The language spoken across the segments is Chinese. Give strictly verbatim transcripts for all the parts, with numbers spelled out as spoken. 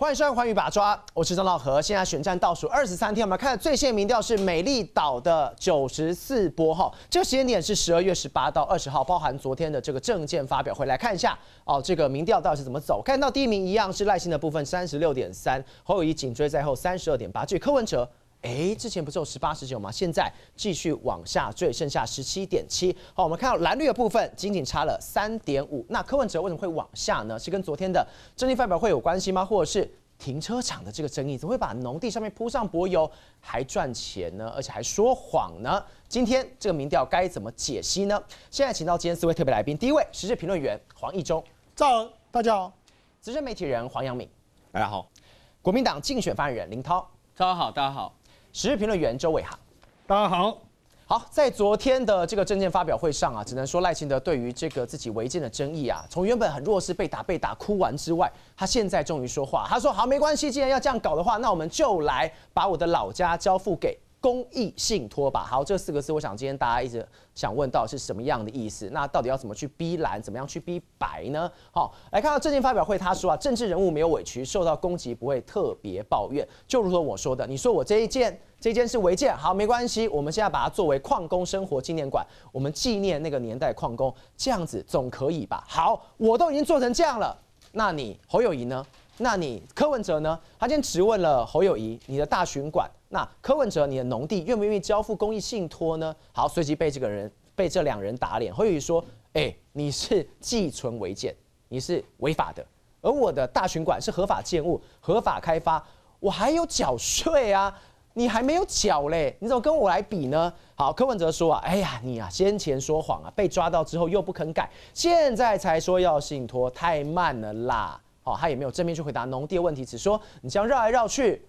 欢迎收看《寰宇把抓》，我是张道和。现在选战倒数二十三天，我们看的最新民调是美丽岛的九十四波哈，这个时间点是十二月十八到二十号，包含昨天的这个政见发表会。来看一下哦，这个民调到底是怎么走？看到第一名一样是赖清德的部分三十六点三，侯友宜紧追在后三十二点八，至于柯文哲。 哎，之前不是有十八、十九吗？现在继续往下坠，剩下十七点七。好，我们看到蓝绿的部分仅仅差了三点五。那柯文哲为什么会往下呢？是跟昨天的政见发表会有关系吗？或者是停车场的这个争议，怎么会把农地上面铺上柏油，还赚钱呢？而且还说谎呢？今天这个民调该怎么解析呢？现在请到今天四位特别来宾，第一位时事评论员黄义中，赵大家好；资深媒体人黄阳明，大家好；国民党竞选发言人林涛，大家好，大家好。 时事评论员周伟航，大家好。好，在昨天的这个政见发表会上啊，只能说赖清德对于这个自己违建的争议啊，从原本很弱势被打被打哭完之外，他现在终于说话，他说好没关系，既然要这样搞的话，那我们就来把我的老家交付给公益信托吧。好，这四个字，我想今天大家一直想问到是什么样的意思？那到底要怎么去逼蓝，怎么样去逼白呢？好，来看到政见发表会，他说啊，政治人物没有委屈，受到攻击不会特别抱怨，就如同我说的，你说我这一件。 这件是违建，好，没关系，我们现在把它作为矿工生活纪念馆，我们纪念那个年代矿工，这样子总可以吧？好，我都已经做成这样了，那你侯友宜呢？那你柯文哲呢？他今天质问了侯友宜，你的大巡馆，那柯文哲你的农地愿不愿意交付公益信托呢？好，随即被这个人被这两人打脸，侯友宜说：“哎、欸，你是寄存违建，你是违法的，而我的大巡馆是合法建物、合法开发，我还有缴税啊。” 你还没有缴嘞，你怎么跟我来比呢？好，柯文哲说啊，哎呀，你啊先前说谎啊，被抓到之后又不肯改，现在才说要信托，太慢了啦。好、哦，他也没有正面去回答农地的问题，只说你这样绕来绕去，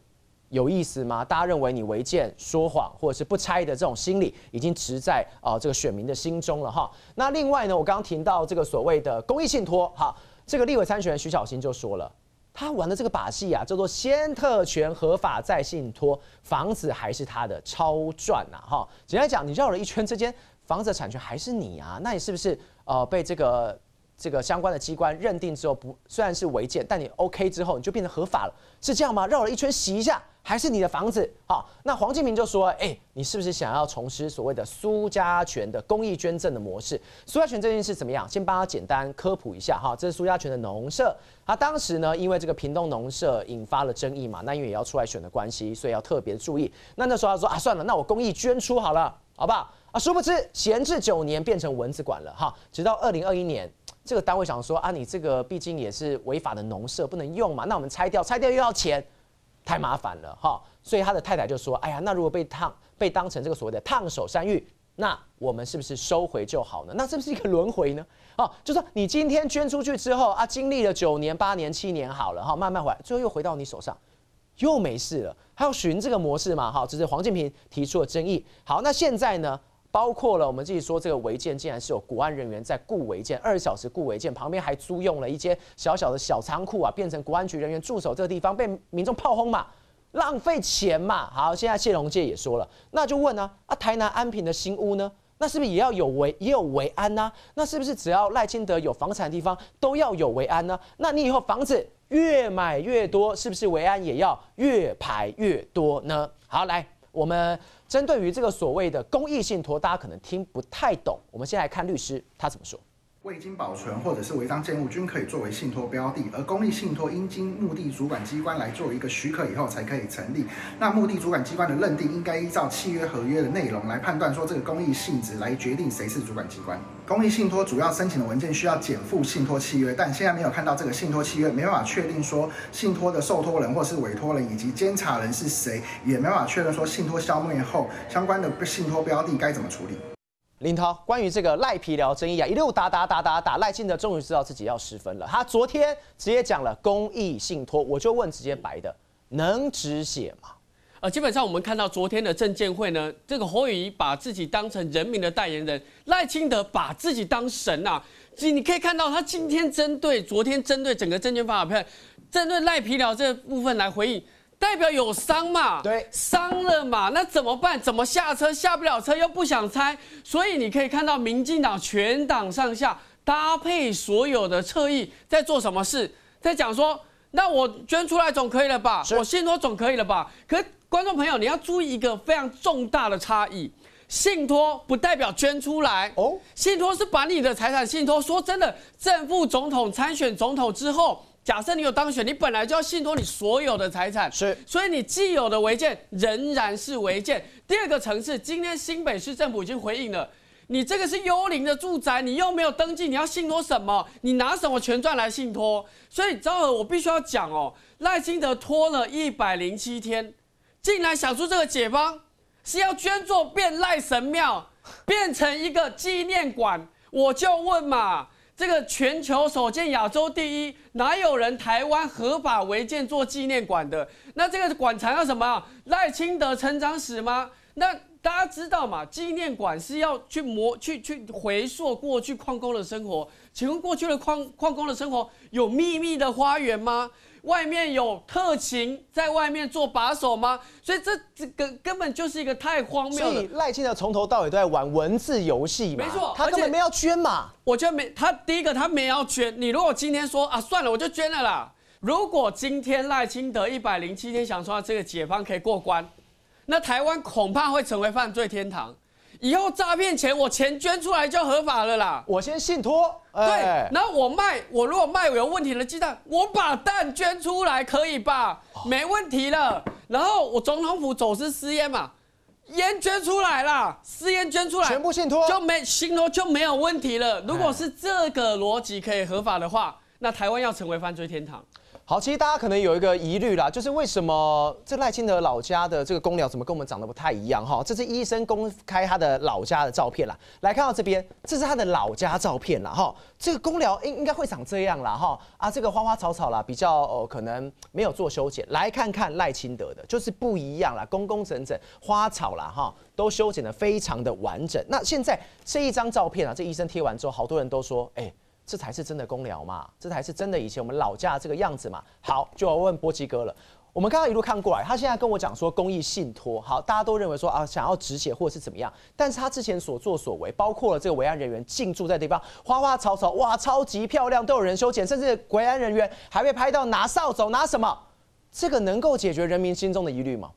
有意思吗？大家认为你违建、说谎或者是不拆的这种心理，已经植在啊、呃、这个选民的心中了哈。那另外呢，我刚刚提到这个所谓的公益信托，哈，这个立委参选人徐巧芯就说了。 他玩的这个把戏啊，叫做先特权合法再信托，房子还是他的，超赚呐！哈，简单讲，你绕了一圈，这间房子的产权还是你啊，那你是不是呃被这个这个相关的机关认定之后不，虽然是违建，但你 OK 之后你就变成合法了，是这样吗？绕了一圈洗一下，还是你的房子啊？那黄敬明就说，哎、欸，你是不是想要重施所谓的苏家权的公益捐赠的模式？苏家权这件事怎么样？先帮他简单科普一下哈，这是苏家权的农舍。 他、啊、当时呢，因为这个屏东农舍引发了争议嘛，那因为也要出来选的关系，所以要特别注意。那那时候他说啊，算了，那我公益捐出好了，好不好？啊，殊不知闲置九年变成蚊子馆了哈，直到二零二一年，这个单位想说啊，你这个毕竟也是违法的农舍，不能用嘛，那我们拆掉，拆掉又要钱，太麻烦了哈。所以他的太太就说，哎呀，那如果被烫被当成这个所谓的烫手山芋。 那我们是不是收回就好呢？那是不是一个轮回呢？哦，就说你今天捐出去之后啊，经历了九年、八年、七年好了哈、哦，慢慢回来，最后又回到你手上，又没事了。还要循这个模式嘛？哈、哦，这是黄健平提出的争议。好，那现在呢，包括了我们自己说这个违建，竟然是有国安人员在顾违建，二十小时顾违建，旁边还租用了一间小小的小仓库啊，变成国安局人员驻守这个地方，被民众炮轰嘛。 浪费钱嘛！好，现在谢龙介也说了，那就问啊，啊台南安平的新屋呢？那是不是也要有维也有维安呢、啊？那是不是只要赖清德有房产的地方都要有维安呢、啊？那你以后房子越买越多，是不是维安也要越排越多呢？好，来，我们针对于这个所谓的公益信托，大家可能听不太懂，我们先来看律师他怎么说。 未经保存或者是违章建物均可以作为信托标的，而公益信托应经目的主管机关来做一个许可以后才可以成立。那目的主管机关的认定应该依照契约合约的内容来判断，说这个公益性质来决定谁是主管机关。公益信托主要申请的文件需要减负信托契约，但现在没有看到这个信托契约，没办法确定说信托的受托人或是委托人以及监察人是谁，也没办法确认说信托消灭后相关的信托标的该怎么处理。 林涛，关于这个赖皮寮争议啊，一路打打打打打，赖清德终于知道自己要失分了。他昨天直接讲了公益信托，我就问直接白的，能止血吗？呃，基本上我们看到昨天的政见会呢，这个侯友宜把自己当成人民的代言人，赖清德把自己当神啊。所以你可以看到，他今天针对昨天针对整个政见发表会，针对赖皮寮这部分来回应。 代表有伤嘛？对，伤了嘛？那怎么办？怎么下车？下不了车又不想拆，所以你可以看到民进党全党上下搭配所有的侧翼在做什么事，在讲说那我捐出来总可以了吧？我信托总可以了吧？可是观众朋友，你要注意一个非常重大的差异。 信托不代表捐出来哦，信托是把你的财产信托。说真的，正副总统参选总统之后，假设你有当选，你本来就要信托你所有的财产，是，所以你既有的违建仍然是违建。第二个层次，今天新北市政府已经回应了，你这个是幽灵的住宅，你又没有登记，你要信托什么？你拿什么权赚来信托？所以昭和，我必须要讲哦，赖清德拖了一百零七天，竟然想出这个解方。 是要捐作变赖神庙，变成一个纪念馆，我就问嘛，这个全球首见、亚洲第一，哪有人台湾合法违建做纪念馆的？那这个馆藏要什么？赖清德成长史吗？那大家知道嘛，纪念馆是要去磨、去去回溯过去矿工的生活。请问过去的矿矿工的生活有秘密的花园吗？ 外面有特勤在外面做把手吗？所以这这个根本就是一个太荒谬了。所以赖清德从头到尾都在玩文字游戏嘛，没错，他根本没要捐嘛。我觉得没，他第一个他没要捐。你如果今天说啊算了，我就捐了啦。如果今天赖清德一百零七天想说这个解方可以过关，那台湾恐怕会成为犯罪天堂。 以后诈骗钱，我钱捐出来就合法了啦。我先信托，对，欸、然后我卖，我如果卖有问题的鸡蛋，我把蛋捐出来可以吧？没问题了。然后我总统府走私私烟嘛，烟捐出来啦，私烟捐出来，全部信托就没信托就没有问题了。如果是这个逻辑可以合法的话，那台湾要成为犯罪天堂。 好，其实大家可能有一个疑虑啦，就是为什么这赖清德老家的这个公寮怎么跟我们长得不太一样哈？这是医生公开他的老家的照片啦，来看到这边，这是他的老家照片啦哈。这个公寮应应该会长这样啦哈啊，这个花花草草啦，比较呃可能没有做修剪。来看看赖清德的，就是不一样啦，工工整整，花草啦哈都修剪得非常的完整。那现在这一张照片啊，这医生贴完之后，好多人都说，哎、欸。 这才是真的公寮嘛，这才是真的以前我们老家这个样子嘛。好，就要问波基哥了。我们刚刚一路看过来，他现在跟我讲说公益信托，好，大家都认为说啊想要止血或者是怎么样，但是他之前所作所为，包括了这个维安人员进驻在地方，花花草草哇超级漂亮，都有人修剪，甚至维安人员还被拍到拿扫帚拿什么，这个能够解决人民心中的疑虑吗？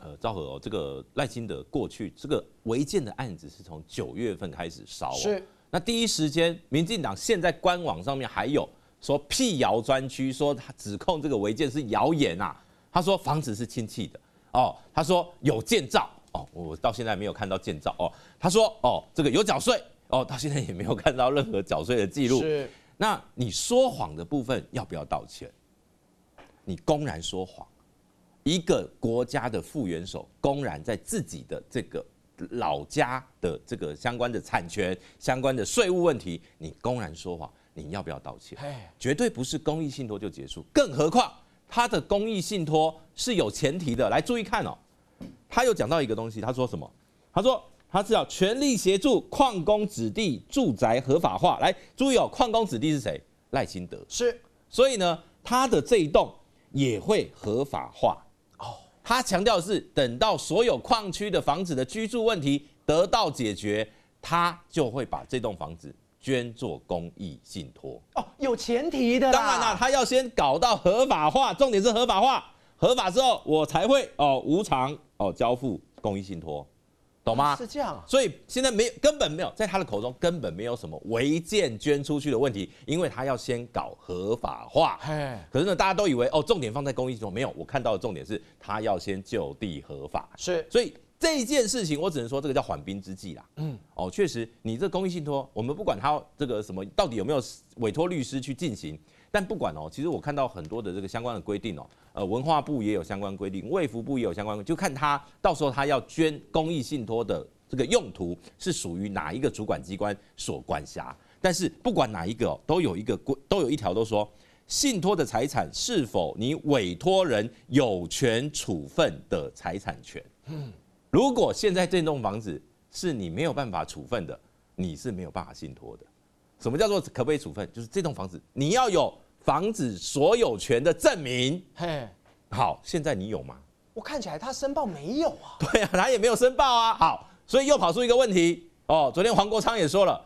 呃，昭和哦，这个赖清德过去这个违建的案子是从九月份开始烧、哦，是那第一时间，民进党现在官网上面还有说辟谣专区，说他指控这个违建是谣言啊，他说房子是亲戚的哦，他说有建造哦，我到现在没有看到建造哦，他说哦这个有缴税哦，到现在也没有看到任何缴税的记录，是那你说谎的部分要不要道歉？你公然说谎。 一个国家的副元首公然在自己的这个老家的这个相关的产权、相关的税务问题，你公然说谎，你要不要道歉？绝对不是公益信托就结束，更何况他的公益信托是有前提的。来，注意看哦，他有讲到一个东西，他说什么？他说他是要全力协助矿工子弟住宅合法化。来，注意哦，矿工子弟是谁？赖清德是，所以呢，他的这一栋也会合法化。 他强调的是，等到所有矿区的房子的居住问题得到解决，他就会把这栋房子捐作公益信托。哦，有前提的啦。当然啦，他要先搞到合法化，重点是合法化。合法之后，我才会哦无偿哦交付公益信托，懂吗？是这样。所以现在没有根本没有，在他的口中根本没有什么违建捐出去的问题，因为他要先搞合法化。可是呢，大家都以为哦，重点放在公益信托，没有，我看到的重点是他要先就地合法。是，所以这一件事情，我只能说这个叫缓兵之计啦。嗯，哦，确实，你这公益信托，我们不管他这个什么到底有没有委托律师去进行，但不管哦，其实我看到很多的这个相关的规定哦，呃，文化部也有相关规定，卫福部也有相关规定，就看他到时候他要捐公益信托的这个用途是属于哪一个主管机关所管辖。但是不管哪一个、哦、都有一个规，都有一条都说。 信托的财产是否你委托人有权处分的财产权？嗯，如果现在这栋房子是你没有办法处分的，你是没有办法信托的。什么叫做可不可以处分？就是这栋房子你要有房子所有权的证明。嘿，好，现在你有吗？我看起来他申报没有啊。对啊，他也没有申报啊。好，所以又跑出一个问题哦。昨天黄国昌也说了，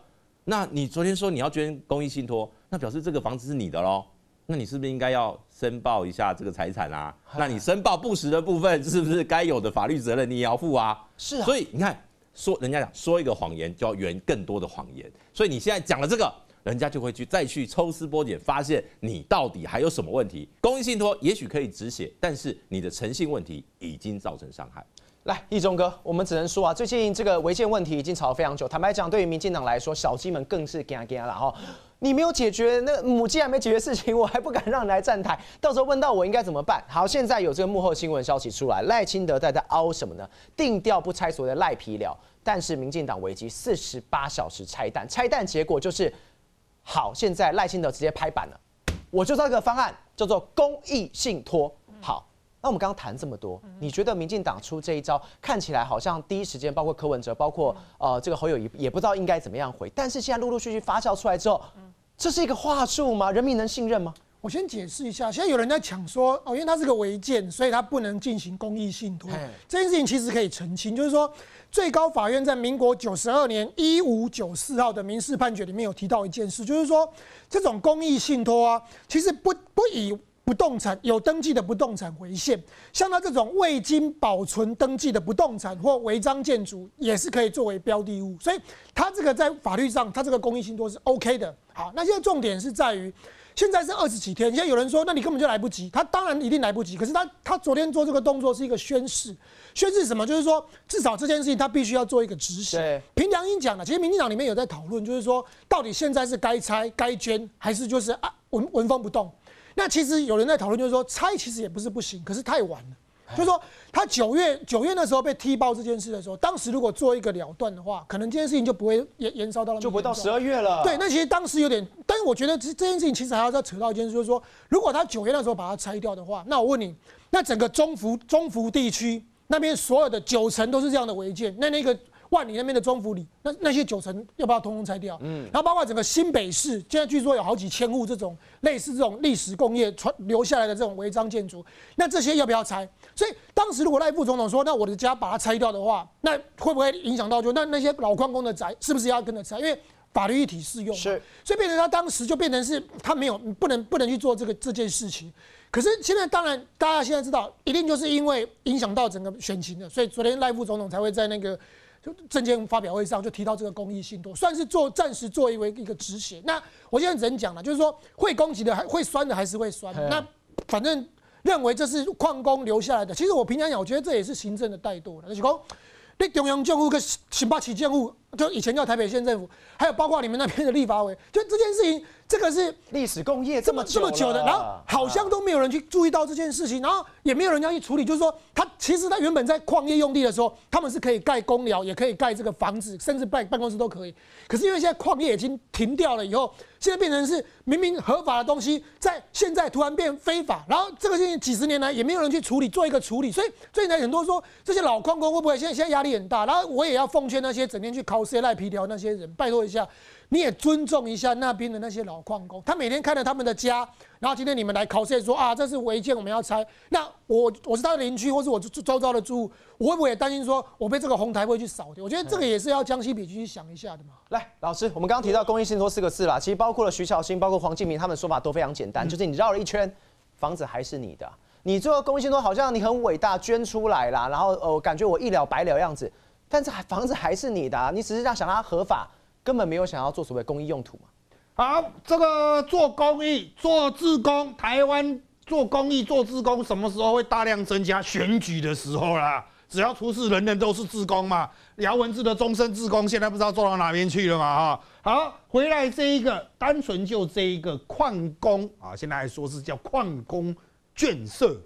那你昨天说你要捐公益信托，那表示这个房子是你的咯。那你是不是应该要申报一下这个财产啊？那你申报不实的部分，是不是该有的法律责任你也要负啊？是啊。所以你看，说人家讲说一个谎言就要圆更多的谎言，所以你现在讲了这个，人家就会去再去抽丝剥茧，发现你到底还有什么问题。公益信托也许可以止血，但是你的诚信问题已经造成伤害。 来，益忠哥，我们只能说啊，最近这个违建问题已经吵了非常久。坦白讲，对于民进党来说，小鸡们更是惊惊啦哈。你没有解决那母鸡还没解决事情，我还不敢让你来站台，到时候问到我应该怎么办？好，现在有这个幕后新闻消息出来，赖清德在在凹什么呢？定调不拆所谓的赖皮寮，但是民进党危机四十八小时拆弹，拆弹结果就是，好，现在赖清德直接拍板了，我就造一个方案叫做公益信托，好。 那我们刚刚谈这么多，你觉得民进党出这一招，看起来好像第一时间，包括柯文哲，包括呃这个侯友宜，也不知道应该怎么样回。但是现在陆陆续续发酵出来之后，这是一个话术吗？人民能信任吗？我先解释一下，现在有人在抢说，哦，因为它是个违建，所以它不能进行公益信托。这件事情其实可以澄清，就是说，最高法院在民国九十二年一五九四号的民事判决里面有提到一件事，就是说，这种公益信托啊，其实不不以。 不动产有登记的不动产为限，像它这种未经保存登记的不动产或违章建筑，也是可以作为标的物，所以它这个在法律上，它这个公益信托是 OK 的。好，那现在重点是在于，现在是二十几天，现在有人说，那你根本就来不及，他当然一定来不及。可是他他昨天做这个动作是一个宣示，宣示什么？就是说，至少这件事情他必须要做一个执行。凭良心讲了，其实民进党里面有在讨论，就是说，到底现在是该拆该捐，还是就是啊纹纹风不动？ 那其实有人在讨论，就是说拆其实也不是不行，可是太晚了。就是说他九月九月那时候被踢爆这件事的时候，当时如果做一个了断的话，可能这件事情就不会延延烧到就不会到十二月了。对，那其实当时有点，但是我觉得这件事情其实还要再扯到一件事，就是说如果他九月那时候把它拆掉的话，那我问你，那整个中福中福地区那边所有的九成都是这样的违建，那那个。 万里那边的中福里，那那些九成要不要通通拆掉？嗯，然后包括整个新北市，现在据说有好几千户这种类似这种历史工业传留下来的这种违章建筑，那这些要不要拆？所以当时如果赖副总统说，那我的家把它拆掉的话，那会不会影响到就那那些老矿工的宅是不是要跟着拆？因为法律一体适用，是，所以变成他当时就变成是他没有不能不能去做这个这件事情。 可是现在，当然，大家现在知道，一定就是因为影响到整个选情了，所以昨天赖副总统才会在那个就政见发表会上就提到这个公益信托，算是做暂时作为一个止血。那我现在只能讲了，就是说会攻击的还会酸的还是会酸。那反正认为这是矿工留下来的，其实我平常讲，我觉得这也是行政的怠惰了。就是说，你中央政府跟新北市政府，就以前叫台北县政府，还有包括你们那边的立法委，就这件事情。 这个是历史工业这么这么久的，然后好像都没有人去注意到这件事情，然后也没有人要去处理。就是说，他其实他原本在矿业用地的时候，他们是可以盖公寮，也可以盖这个房子，甚至办办公室都可以。可是因为现在矿业已经停掉了，以后现在变成是明明合法的东西，在现在突然变非法，然后这个事情几十年来也没有人去处理，做一个处理。所以最近很多说这些老矿工会不会现在现在压力很大？然后我也要奉劝那些整天去考试赖皮条那些人，拜托一下。 你也尊重一下那边的那些老矿工，他每天看着他们的家，然后今天你们来考试说啊，这是违建，我们要拆。那我我是他的邻居，或是我周遭的住户，我会不会也担心说，我被这个红台会去扫掉？我觉得这个也是要将心比心去想一下的嘛。来，老师，我们刚刚提到公益信托四个字啦，其实包括了徐巧芯，包括黄敬明，他们的说法都非常简单，就是你绕了一圈，房子还是你的，你最后公益信托好像你很伟大，捐出来啦，然后呃，感觉我一了百了样子，但是房子还是你的、啊，你只是让想让它合法。 根本没有想要做所谓公益用途嘛？好，这个做公益、做志工，台湾做公益、做志工，什么时候会大量增加？选举的时候啦，只要出事，人人都是志工嘛。姚文智的终身志工，现在不知道做到哪边去了嘛？哈，好，回来这一个，单纯就这一个矿工啊，现在还说是叫矿工眷舍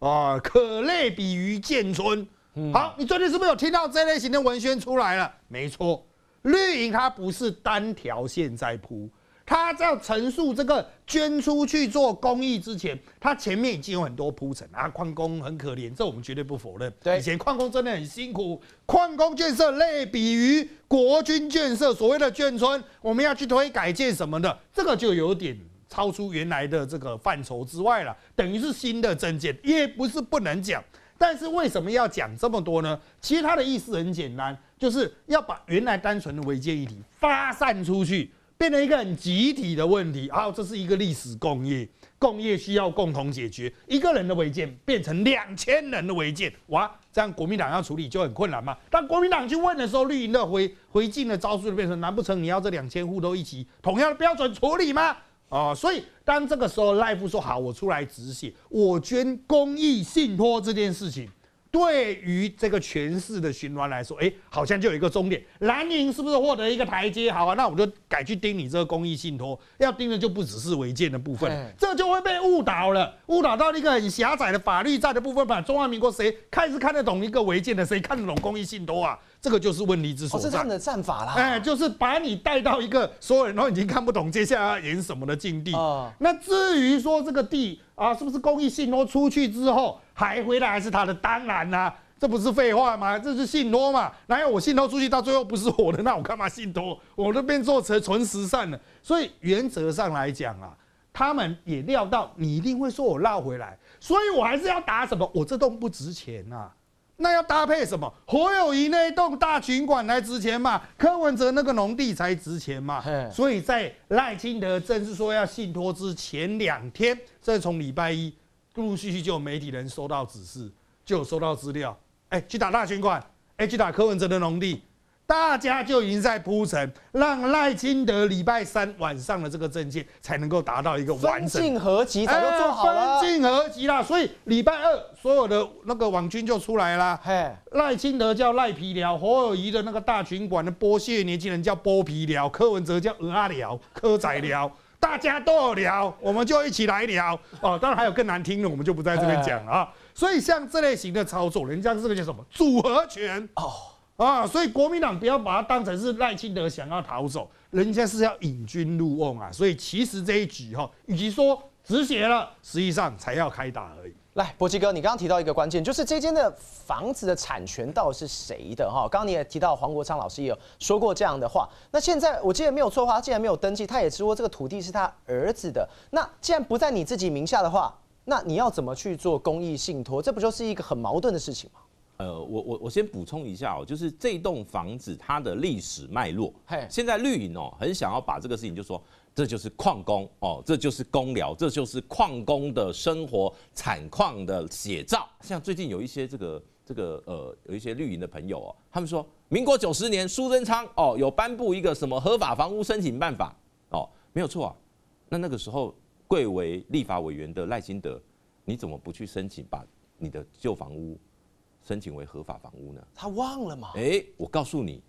啊，可类比于建村。嗯、好，你最近是不是有听到这类型的文宣出来了？没错。 绿营它不是单条线在铺，它在陈述这个捐出去做公益之前，它前面已经有很多铺陈啊。矿工很可怜，这我们绝对不否认。对，以前矿工真的很辛苦。矿工眷舍类比于国军眷舍，所谓的眷村，我们要去推改建什么的，这个就有点超出原来的这个范畴之外了，等于是新的政见，也不是不能讲。 但是为什么要讲这么多呢？其实他的意思很简单，就是要把原来单纯的违建议题发散出去，变成一个很集体的问题。啊，这是一个历史共业，共业需要共同解决。一个人的违建变成两千人的违建，哇，这样国民党要处理就很困难嘛。当国民党去问的时候，绿营的回回敬的招数就变成：难不成你要这两千户都一起同样的标准处理吗？哦，所以当这个时候赖副说好，我出来止血，我捐公益信托这件事情。对于这个权势的循环来说，哎、欸，好像就有一个终点。蓝营是不是获得一个台阶？好啊，那我就改去盯你这个公益信托，要盯的就不只是违建的部分，欸、这就会被误导了，误导到一个很狭窄的法律战的部分吧。中华民国谁看是看得懂一个违建的，谁看得懂公益信托啊？这个就是问题之所在。哦，是这样的战法啦。哎、欸，就是把你带到一个所有人都已经看不懂接下来要演什么的境地。哦、那至于说这个地啊，是不是公益信托出去之后？还回来还是他的，当然啦、啊，这不是废话吗？这是信托嘛？哪有我信托出去到最后不是我的，那我干嘛信托？我都变做成纯慈善了。所以原则上来讲啊，他们也料到你一定会说我绕回来，所以我还是要打什么？我这栋不值钱啊，那要搭配什么？侯友宜那一栋大群馆才值钱嘛，柯文哲那个农地才值钱嘛。所以在赖清德正式说要信托之前两天，这是从礼拜一。陆陆续续就有媒体人收到指示，就有收到资料，哎、欸，去打大群馆，哎、欸，去打柯文哲的农地，大家就已经在铺陈，让赖清德礼拜三晚上的这个政见才能够达到一个完整分进合集，早就做好了，欸、分进合集啦。所以礼拜二所有的那个网军就出来啦，赖清德叫赖皮寮，侯友宜的那个大群馆的剥削年轻人叫剥皮寮，柯文哲叫鹅阿寮、柯仔寮。大家都有聊，我们就一起来聊哦。当然还有更难听的，我们就不在这边讲了啊。所以像这类型的操作，人家这个叫什么组合拳哦啊。所以国民党不要把它当成是赖清德想要逃走，人家是要引军入瓮啊。所以其实这一局哈，与其说止血了，实际上才要开打而已。来，柏基哥，你刚刚提到一个关键，就是这间的房子的产权到底是谁的哈？刚刚你也提到黄国昌老师也有说过这样的话。那现在我记得没有错的话，他既然没有登记，他也说这个土地是他儿子的。那既然不在你自己名下的话，那你要怎么去做公益信托？这不就是一个很矛盾的事情吗？呃，我我我先补充一下哦，就是这栋房子它的历史脉络，现在绿营哦很想要把这个事情就说。这就是矿工哦，这就是公寮，这就是矿工的生活惨况的写照。像最近有一些这个这个呃，有一些绿营的朋友哦，他们说，民国九十年苏贞昌哦有颁布一个什么合法房屋申请办法哦，没有错啊。那那个时候贵为立法委员的赖清德，你怎么不去申请把你的旧房屋申请为合法房屋呢？他忘了吗？哎，我告诉你，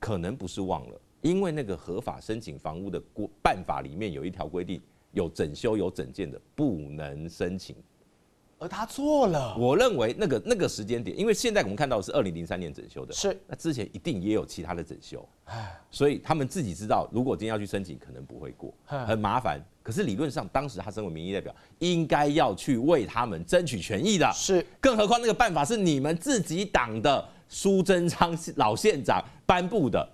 可能不是忘了。因为那个合法申请房屋的办法里面有一条规定，有整修有整建的不能申请，而他做了。我认为那个那个时间点，因为现在我们看到的是二零零三年整修的，是那之前一定也有其他的整修，所以他们自己知道，如果今天要去申请，可能不会过，很麻烦。可是理论上，当时他身为民意代表，应该要去为他们争取权益的，是。更何况那个办法是你们自己党的苏贞昌老县长颁布的。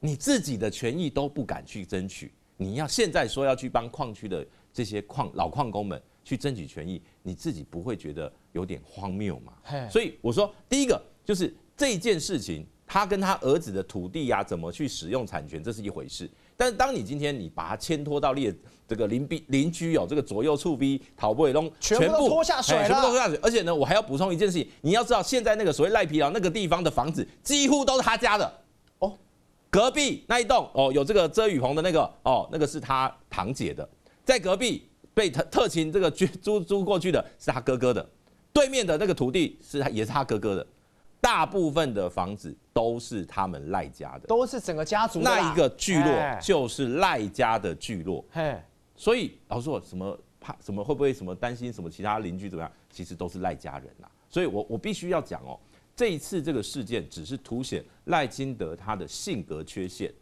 你自己的权益都不敢去争取，你要现在说要去帮矿区的这些矿老矿工们去争取权益，你自己不会觉得有点荒谬吗？所以我说，第一个就是这件事情，他跟他儿子的土地呀、啊，怎么去使用产权，这是一回事。但是当你今天你把它牵拖到列这个邻邻居哦，这个左右触逼、逃不拢，全部都拖下水了，全部都拖下水。而且呢，我还要补充一件事情，你要知道，现在那个所谓赖皮寮那个地方的房子，几乎都是他家的。隔壁那一栋哦，有这个遮雨棚的那个哦，那个是他堂姐的，在隔壁被特特勤这个租租过去的是他哥哥的，对面的那个土地是他也是他哥哥的，大部分的房子都是他们赖家的，都是整个家族的那一个聚落就是赖家的聚落，所以老实说什么怕什么会不会什么担心什么其他邻居怎么样，其实都是赖家人啦、啊，所以我我必须要讲哦。这一次这个事件只是凸显赖清德他的性格缺陷，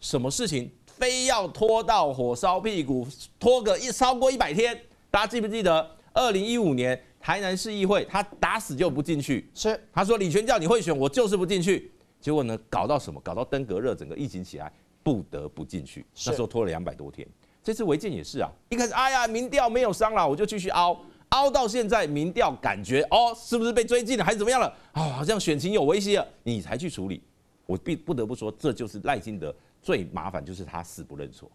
什么事情非要拖到火烧屁股，拖个一超过一百天。大家记不记得二零一五年台南市议会，他打死就不进去，是他说李全教你会选，我就是不进去。结果呢，搞到什么？搞到登革热整个疫情起来，不得不进去。那时候拖了两百多天。这次违建也是啊，一开始哎呀民调没有伤了，我就继续凹。凹到现在，民调感觉哦，是不是被追进了，还是怎么样了？啊、哦，好像选情有威胁了，你才去处理。我必不得不说，这就是赖清德最麻烦就是他死不认错。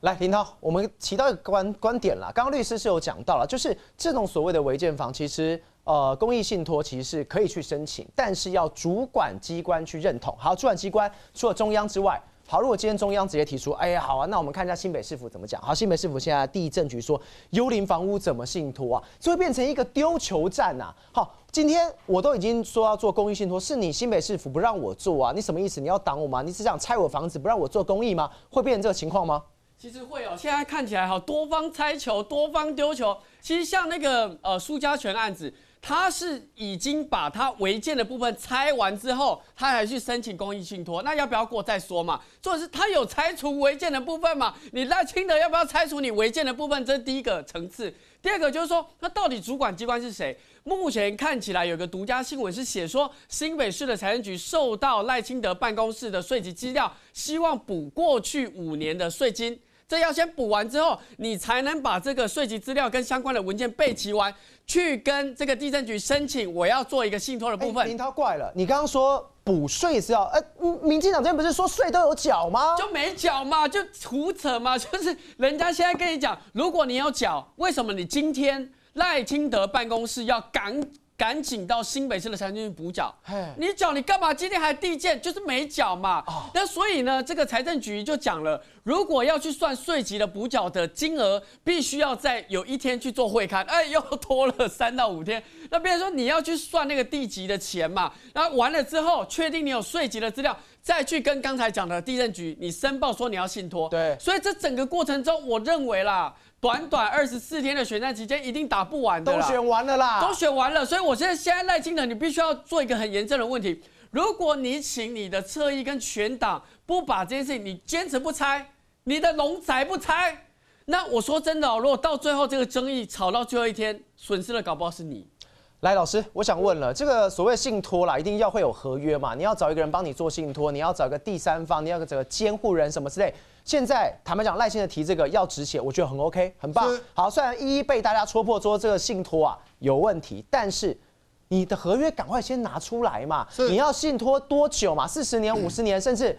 来，林涛，我们提到一个观观点啦，刚刚律师是有讲到了，就是这种所谓的违建房，其实呃公益信托其实是可以去申请，但是要主管机关去认同。好，主管机关除了中央之外。 好，如果今天中央直接提出，哎呀，好啊，那我们看一下新北市府怎么讲。好，新北市府现在地政局说，幽灵房屋怎么信托啊？就会变成一个丢球战呐、啊。好，今天我都已经说要做公益信托，是你新北市府不让我做啊？你什么意思？你要挡我吗？你只想拆我房子，不让我做公益吗？会变成这个情况吗？其实会哦，现在看起来哈，多方拆球，多方丢球。其实像那个呃苏嘉全案子。 他是已经把他违建的部分拆完之后，他还去申请公益信托，那要不要过再说嘛？重点是他有拆除违建的部分嘛？你赖清德要不要拆除你违建的部分？这是第一个层次。第二个就是说，那到底主管机关是谁？目前看起来有个独家新闻是写说，新北市的财政局受到赖清德办公室的税籍资料，希望补过去五年的税金。 这要先补完之后，你才能把这个税籍资料跟相关的文件备齐完，去跟这个地政局申请，我要做一个信托的部分。欸、林涛怪了，你刚刚说补税是要，呃，民进党这边不是说税都有缴吗？就没缴嘛，就胡扯嘛，就是人家现在跟你讲，如果你有缴，为什么你今天赖清德办公室要赶？ 赶紧到新北市的财政局补缴，你缴你干嘛？今天还递件，就是没缴嘛。Oh. 那所以呢，这个财政局就讲了，如果要去算税籍的补缴的金额，必须要在有一天去做会勘，哎，又拖了三到五天。那别人说你要去算那个地籍的钱嘛，那完了之后确定你有税籍的资料。 再去跟刚才讲的地政局，你申报说你要信托，对，所以这整个过程中，我认为啦，短短二十四天的选战期间，一定打不完的啦，都选完了啦，都选完了，所以我现在现在赖清德，你必须要做一个很严正的问题，如果你请你的侧翼跟全党不把这件事情，你坚持不拆，你的龙宅不拆，那我说真的哦，如果到最后这个争议吵到最后一天，损失的搞不好是你。 来，老师，我想问了，这个所谓信托啦，一定要会有合约嘛？你要找一个人帮你做信托，你要找一个第三方，你要找个监护人什么之类。现在坦白讲，赖清德提这个要止血，我觉得很 OK， 很棒。好，虽然一一被大家戳破说这个信托啊有问题，但是你的合约赶快先拿出来嘛。你要信托多久嘛？四十年、五十年，嗯、甚至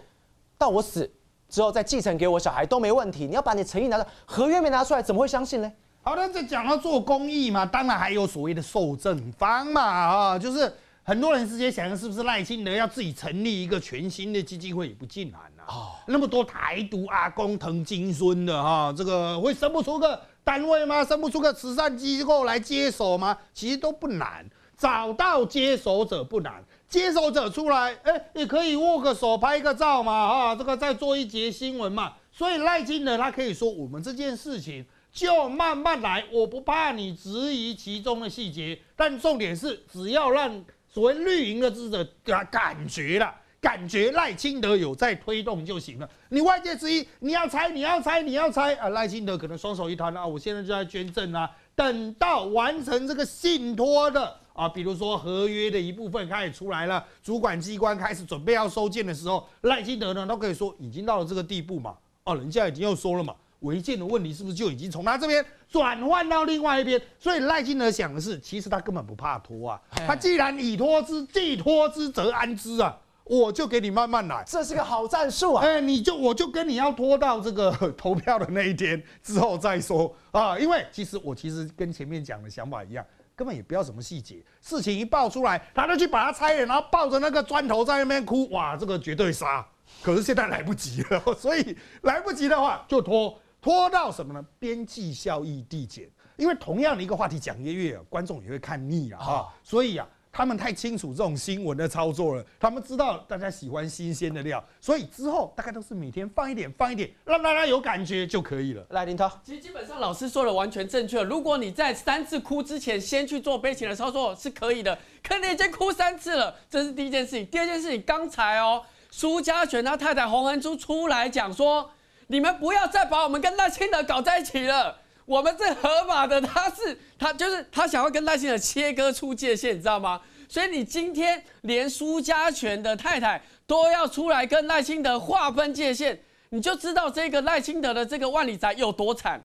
到我死之后再继承给我小孩都没问题。你要把你诚意拿到，合约没拿出来，怎么会相信呢？ 好，那在讲到做公益嘛，当然还有所谓的受赠方嘛，啊，就是很多人直接想是不是赖清德要自己成立一个全新的基金会，也不尽然啊。哦，那么多台独阿公疼金孙的哈、啊，这个会生不出个单位吗？生不出个慈善机构来接手吗？其实都不难，找到接手者不难，接手者出来，哎、欸，也可以握个手、拍个照嘛，啊，这个再做一节新闻嘛。所以赖清德他可以说，我们这件事情。 就慢慢来，我不怕你质疑其中的细节，但重点是，只要让所谓绿营的支持者感感觉啦，感觉赖清德有在推动就行了。你外界质疑，你要猜，你要猜，你要猜啊！赖清德可能双手一摊啊，我现在就在捐赠啊，等到完成这个信托的啊，比如说合约的一部分开始出来了，主管机关开始准备要收件的时候，赖清德呢，他可以说已经到了这个地步嘛，哦、啊，人家已经要收了嘛。 违建的问题是不是就已经从他这边转换到另外一边？所以赖清德想的是，其实他根本不怕拖啊，他既然以拖之，既拖之则安之啊，我就给你慢慢来，这是个好战术啊！哎，你就我就跟你要拖到这个投票的那一天之后再说啊，因为其实我其实跟前面讲的想法一样。 根本也不要什么细节，事情一爆出来，他就去把它拆了，然后抱着那个砖头在那边哭，哇，这个绝对杀！可是现在来不及了，所以来不及的话就拖，拖到什么呢？边际效益递减，因为同样的一个话题讲一个月，观众也会看腻啊，哈，所以啊。 他们太清楚这种新闻的操作了，他们知道大家喜欢新鲜的料，所以之后大概都是每天放一点，放一点，让大家有感觉就可以了。来，林涛，其实基本上老师说的完全正确。如果你在三次哭之前先去做悲情的操作是可以的，可你已经哭三次了，这是第一件事情。第二件事情，刚才哦，苏嘉全他太太洪恩珠出来讲说，你们不要再把我们跟赖清德搞在一起了。 我们是合法的，他是他就是他想要跟赖清德切割出界限，你知道吗？所以你今天连苏嘉全的太太都要出来跟赖清德划分界限，你就知道这个赖清德的这个万里宅有多惨。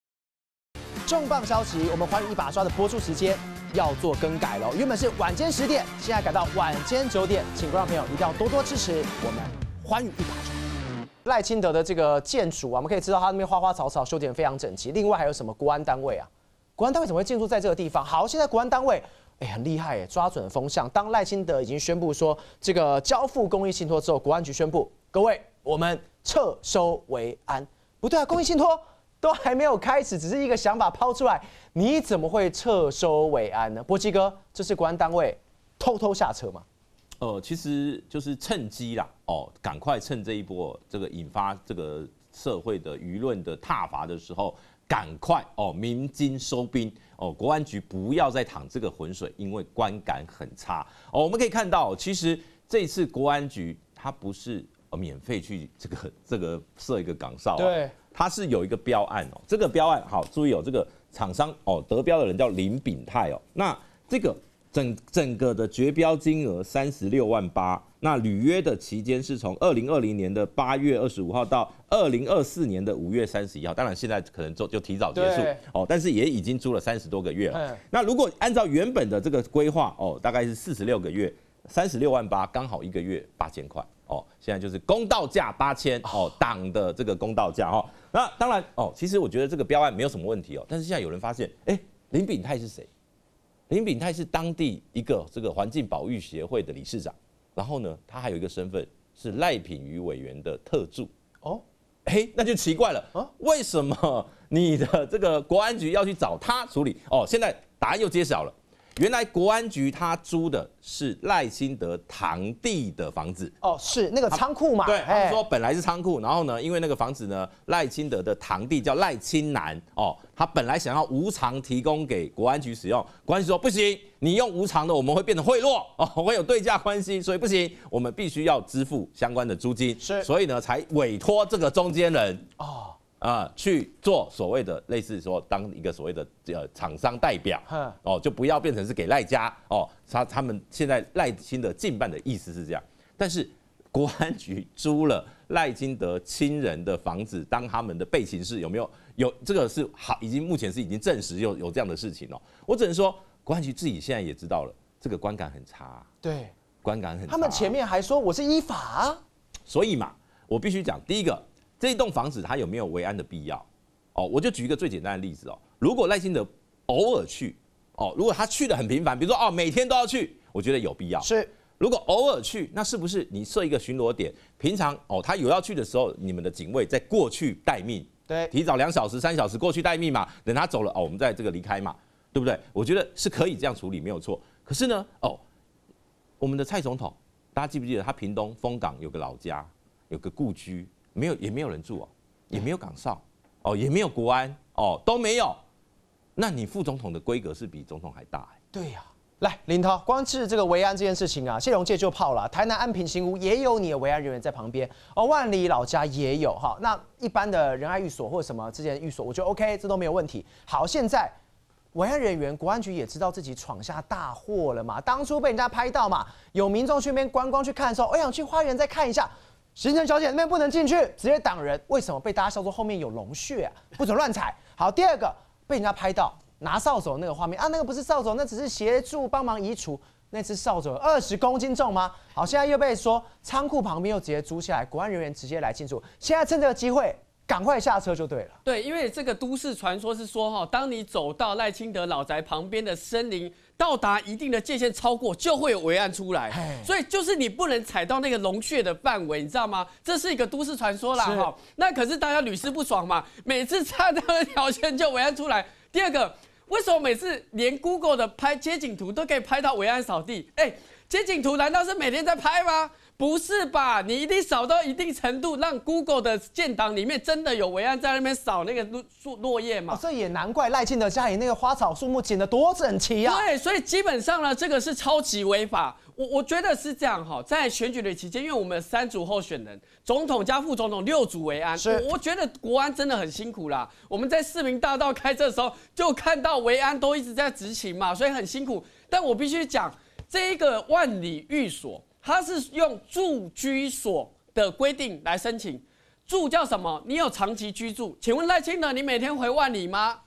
重磅消息，我们寰宇一把刷的播出时间要做更改了，原本是晚间十点，现在改到晚间九点，请观众朋友一定要多多支持我们寰宇一把刷。赖清德的这个建筑啊，我们可以知道他那边花花草草修剪非常整齐。另外还有什么国安单位啊？国安单位怎么会进驻在这个地方？好，现在国安单位。 哎、欸，很厉害哎，抓准风向。当赖清德已经宣布说这个交付公益信托之后，国安局宣布，各位，我们撤收为安。不对啊，公益信托都还没有开始，只是一个想法抛出来，你怎么会撤收为安呢？波基哥，这是国安单位偷偷下车吗？呃，其实就是趁机啦，哦，赶快趁这一波这个引发这个社会的舆论的挞伐的时候。 赶快哦，鸣金收兵哦，国安局不要再淌这个浑水，因为观感很差哦。我们可以看到，其实这一次国安局它不是免费去这个这个设一个岗哨、啊，对，它是有一个标案哦。这个标案好，注意哦，这个厂商哦得标的人叫林炳泰哦。那这个整整个的决标金额三十六万八，那履约的期间是从二零二零年的八月二十五号到。 二零二四年的五月三十一号，当然现在可能就就提早结束哦，但是也已经租了三十多个月了。那如果按照原本的这个规划哦，大概是四十六个月，三十六万八，刚好一个月八千块哦。现在就是公道价八千哦，党的这个公道价哦。那当然哦，其实我觉得这个标案没有什么问题哦，但是现在有人发现，哎、欸，林炳泰是谁？林炳泰是当地一个这个环境保育协会的理事长，然后呢，他还有一个身份是赖品妤委员的特助哦。 哎，那就奇怪了啊！为什么你的这个国安局要去找他处理？哦，现在答案又揭晓了，原来国安局他租的是赖清德堂弟的房子。哦，是那个仓库嘛？对，他们说本来是仓库，然后呢，因为那个房子呢，赖清德的堂弟叫赖清南哦，他本来想要无偿提供给国安局使用，国安局说不行，你用无偿的我们会变成贿赂哦，会有对价关系，所以不行，我们必须要支付相关的租金，是，所以呢才委托这个中间人哦啊、呃、去做所谓的类似说当一个所谓的呃厂商代表，哦就不要变成是给赖家哦，他他们现在赖清德近半的意思是这样，但是国安局租了赖清德亲人的房子当他们的备勤室，有没有？ 有这个是好，已经目前是已经证实有有这样的事情哦。我只能说，国安局自己现在也知道了，这个观感很差、啊。对，观感很差、啊。他们前面还说我是依法、啊，所以嘛，我必须讲，第一个，这一栋房子它有没有维安的必要？哦，我就举一个最简单的例子哦，如果赖清德偶尔去，哦，如果他去的很频繁，比如说哦每天都要去，我觉得有必要。是。 如果偶尔去，那是不是你设一个巡逻点？平常哦，他有要去的时候，你们的警卫在过去待命，对，提早两小时、三小时过去待命嘛，等他走了哦，我们再这个离开嘛，对不对？我觉得是可以这样处理，没有错。可是呢，哦，我们的蔡总统，大家记不记得他屏东丰港有个老家，有个故居，没有也没有人住哦，也没有岗哨哦，也没有国安哦，都没有。那你副总统的规格是比总统还大哎、欸？对呀、啊。 来，林涛，光是这个维安这件事情啊，谢龙介就泡了。台南安平新屋也有你的维安人员在旁边哦，万里老家也有哈。那一般的仁爱寓所或什么之前寓所，我觉得 OK， 这都没有问题。好，现在维安人员，国安局也知道自己闯下大祸了嘛。当初被人家拍到嘛，有民众去那边观光去看的时候，我想去花园再看一下。行程小姐那边不能进去，直接挡人。为什么被大家笑说后面有龙穴啊？不准乱踩。好，第二个被人家拍到。 拿扫帚那个画面啊，那个不是扫帚，那只是协助帮忙移除。那只扫帚二十公斤重吗？好，现在又被说仓库旁边又直接租下来，国安人员直接来进驻。现在趁这个机会，赶快下车就对了。对，因为这个都市传说是说哈，当你走到赖清德老宅旁边的森林，到达一定的界限超过，就会有危案出来。所以就是你不能踩到那个龙穴的范围，你知道吗？这是一个都市传说啦哈。那可是大家屡试不爽嘛，每次差到那条线就危案出来。 第二个，为什么每次连 Google 的拍街景图都可以拍到维安扫地？哎、欸，街景图难道是每天在拍吗？不是吧？你一定扫到一定程度，让 Google 的建档里面真的有维安在那边扫那个落落叶嘛、哦？这也难怪赖清德家里那个花草树木剪得多整齐啊！对，所以基本上呢，这个是超级违法。 我我觉得是这样哈，在选举的期间，因为我们三组候选人，总统加副总统六组维安，我我觉得国安真的很辛苦啦。我们在市民大道开车的时候，就看到维安都一直在执勤嘛，所以很辛苦。但我必须讲，这一个万里寓所，它是用住居所的规定来申请，住叫什么？你有长期居住？请问赖清德，你每天回万里吗？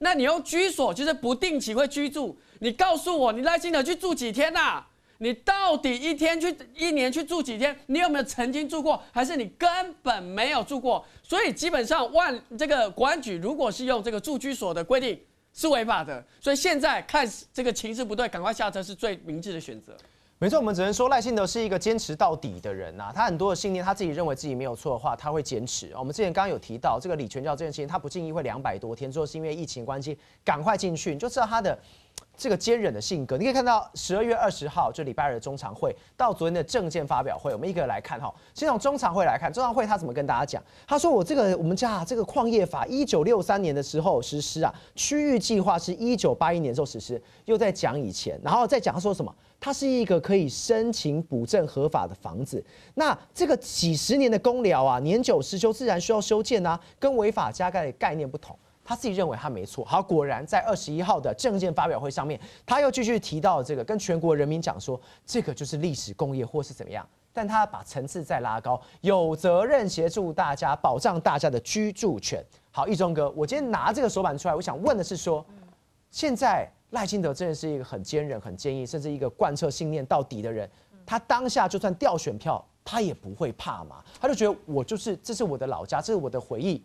那你用居所就是不定期会居住，你告诉我，你赖清德去住几天啊？你到底一天去一年去住几天？你有没有曾经住过？还是你根本没有住过？所以基本上万这个国安局如果是用这个住居所的规定是违法的，所以现在看这个情势不对，赶快下车是最明智的选择。 没错，我们只能说赖清德是一个坚持到底的人呐、啊。他很多的信念，他自己认为自己没有错的话，他会坚持。我们之前刚刚有提到这个李全教这件事情，他不进议会两百多天之后，是因为疫情关系，赶快进去，你就知道他的这个坚忍的性格。你可以看到十二月二十号就礼拜二的中常会，到昨天的政见发表会，我们一个来看哈。先从中常会来看，中常会他怎么跟大家讲？他说：“我这个我们家、啊、这个矿业法，一九六三年的时候实施啊，区域计划是一九八一年的时候实施，又在讲以前，然后再讲他说什么。” 它是一个可以申请补正合法的房子，那这个几十年的公寮啊，年久失修自然需要修建啊，跟违法加盖的概念不同。他自己认为他没错。好，果然在二十一号的政见发表会上面，他又继续提到这个，跟全国人民讲说，这个就是历史工业或是怎么样，但他把层次再拉高，有责任协助大家保障大家的居住权。好，一中哥，我今天拿这个手板出来，我想问的是说，现在。 赖清德真的是一个很坚韧、很坚毅，甚至一个贯彻信念到底的人。他当下就算掉选票，他也不会怕嘛。他就觉得我就是这是我的老家，这是我的回忆，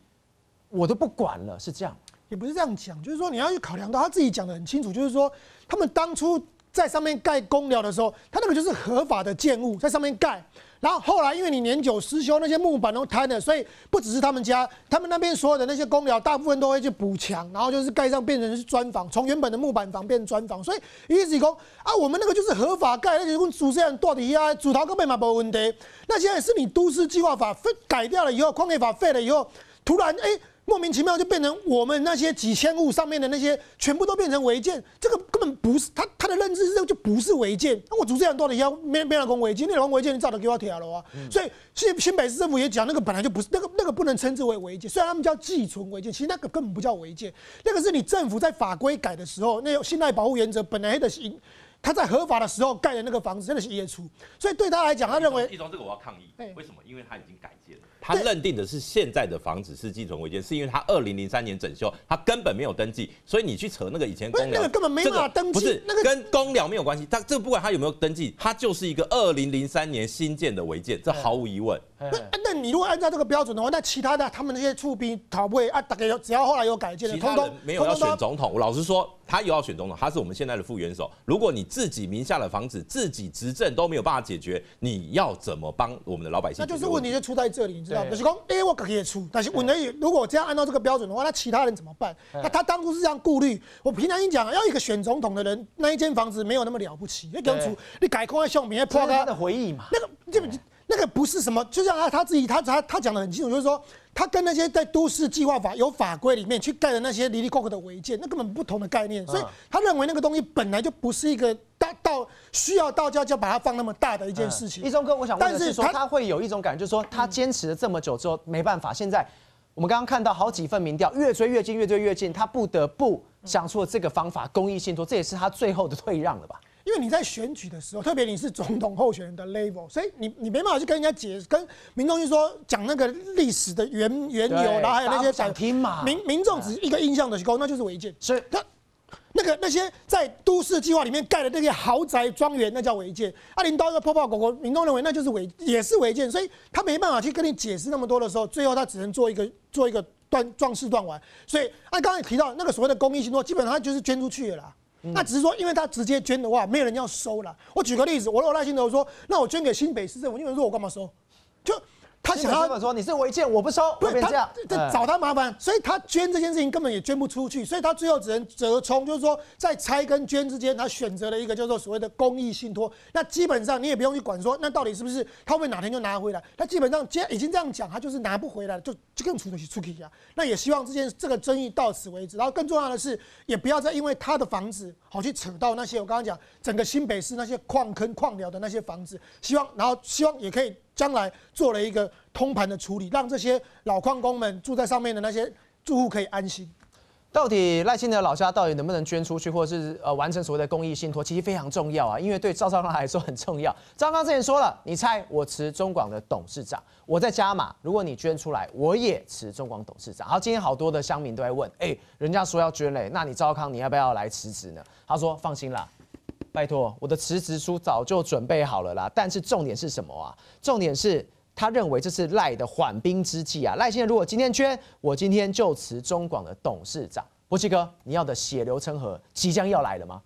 我都不管了，是这样。也不是这样讲，就是说你要去考量到他自己讲得很清楚，就是说他们当初在上面盖公寮的时候，他那个就是合法的建物在上面盖。 然后后来，因为你年久失修，那些木板都坍了，所以不只是他们家，他们那边所有的那些公寮，大部分都会去补墙，然后就是盖上变成是砖房，从原本的木板房变成砖房。所以意思讲啊，我们那个就是合法盖，那就是主持人到底啊，主逃根本嘛没问题。那现在是你都市计划法改掉了以后，矿业法废了以后，突然哎。欸 莫名其妙就变成我们那些几千户上面的那些全部都变成违建，这个根本不是他他的认知是就不是违建。那我主持人到底要没没人讲违建，你讲违建你早都给我铁了啊！嗯、所以新新北市政府也讲那个本来就不是那个那个不能称之为违建，虽然他们叫寄存违建，其实那个根本不叫违建，那个是你政府在法规改的时候，那个信赖保护原则本来的行。 他在合法的时候盖的那个房子真的是业主，所以对他来讲，他认为一中这个我要抗议，为什么？因为他已经改建了，他认定的是现在的房子是寄存违建，是因为他二零零三年整修，他根本没有登记，所以你去扯那个以前公寮，那个根本没办法登记，不是那个跟公寮没有关系，他这个不管他有没有登记，他就是一个二零零三年新建的违建，这毫无疑问。那那你如果按照这个标准的话，那其他的他们那些厝边塔位啊，大概有只要后来有改建的，通通没有要选总统。我老实说。 他有要选总统，他是我们现在的副元首。如果你自己名下的房子、自己执政都没有办法解决，你要怎么帮我们的老百姓？那就是问题就出在这里，你知道吗？就是讲，哎、欸，我可以出，但是问题如果我这样按照这个标准的话，那其他人怎么办？那他当初是这样顾虑。我平常一讲，要一个选总统的人，那一间房子没有那么了不起。你当初你改空在相片，破他的回忆嘛？那个这那个不是什么，就像他他自己他他他讲得很清楚，就是说。 他跟那些在都市计划法有法规里面去盖的那些离离扣扣的违建，那根本不同的概念，所以他认为那个东西本来就不是一个大到需要到就要把它放那么大的一件事情。一中哥，我想问的是说，但是他会有一种感觉，就是说他坚持了这么久之后，没办法，现在我们刚刚看到好几份民调，越追越近，越追越近，他不得不想出了这个方法，公益信托，这也是他最后的退让了吧。 因为你在选举的时候，特别你是总统候选人的 level， 所以你你没办法去跟人家解跟民众去说讲那个历史的缘缘由，然后还有那些想听嘛，民民众只一个印象的是高，那就是违建，所以他。 那个那些在都市计划里面盖的那些豪宅庄园，那叫违建。阿林刀一个泡泡狗狗，民众认为那就是违，也是违建，所以他没办法去跟你解释那么多的时候，最后他只能做一个做一个断壮士断腕。所以啊，刚才提到那个所谓的公益信托，基本上他就是捐出去了啦。嗯、那只是说，因为他直接捐的话，没有人要收啦。我举个例子，我有赖清德说，那我捐给新北市政府，有人说我干嘛收？就。 他想要说你是违建，我不收，不是他找他麻烦，所以他捐这件事情根本也捐不出去，所以他最后只能折冲，就是说在拆跟捐之间，他选择了一个叫做所谓的公益信托。那基本上你也不用去管说，那到底是不是他会哪天就拿回来？他基本上已经这样讲，他就是拿不回来了，就就更出去出去啊。那也希望这件这个争议到此为止。然后更重要的是，也不要再因为他的房子好去扯到那些我刚刚讲整个新北市那些矿坑矿寮的那些房子，希望然后希望也可以。 将来做了一个通盘的处理，让这些老矿工们住在上面的那些住户可以安心。到底赖清德老家到底能不能捐出去，或者是呃完成所谓的公益信托，其实非常重要啊，因为对赵少康来说很重要。赵康之前说了，你猜我辞中广的董事长，我在加码，如果你捐出来，我也辞中广董事长。好，今天好多的乡民都在问，哎，人家说要捐嘞，那你赵康你要不要来辞职呢？他说放心啦，拜托，我的辞职书早就准备好了啦。但是重点是什么啊？重点是他认为这是赖的缓兵之计啊。赖清德如果今天缺，我今天就辞中广的董事长。柏奇哥，你要的血流成河即将要来了吗？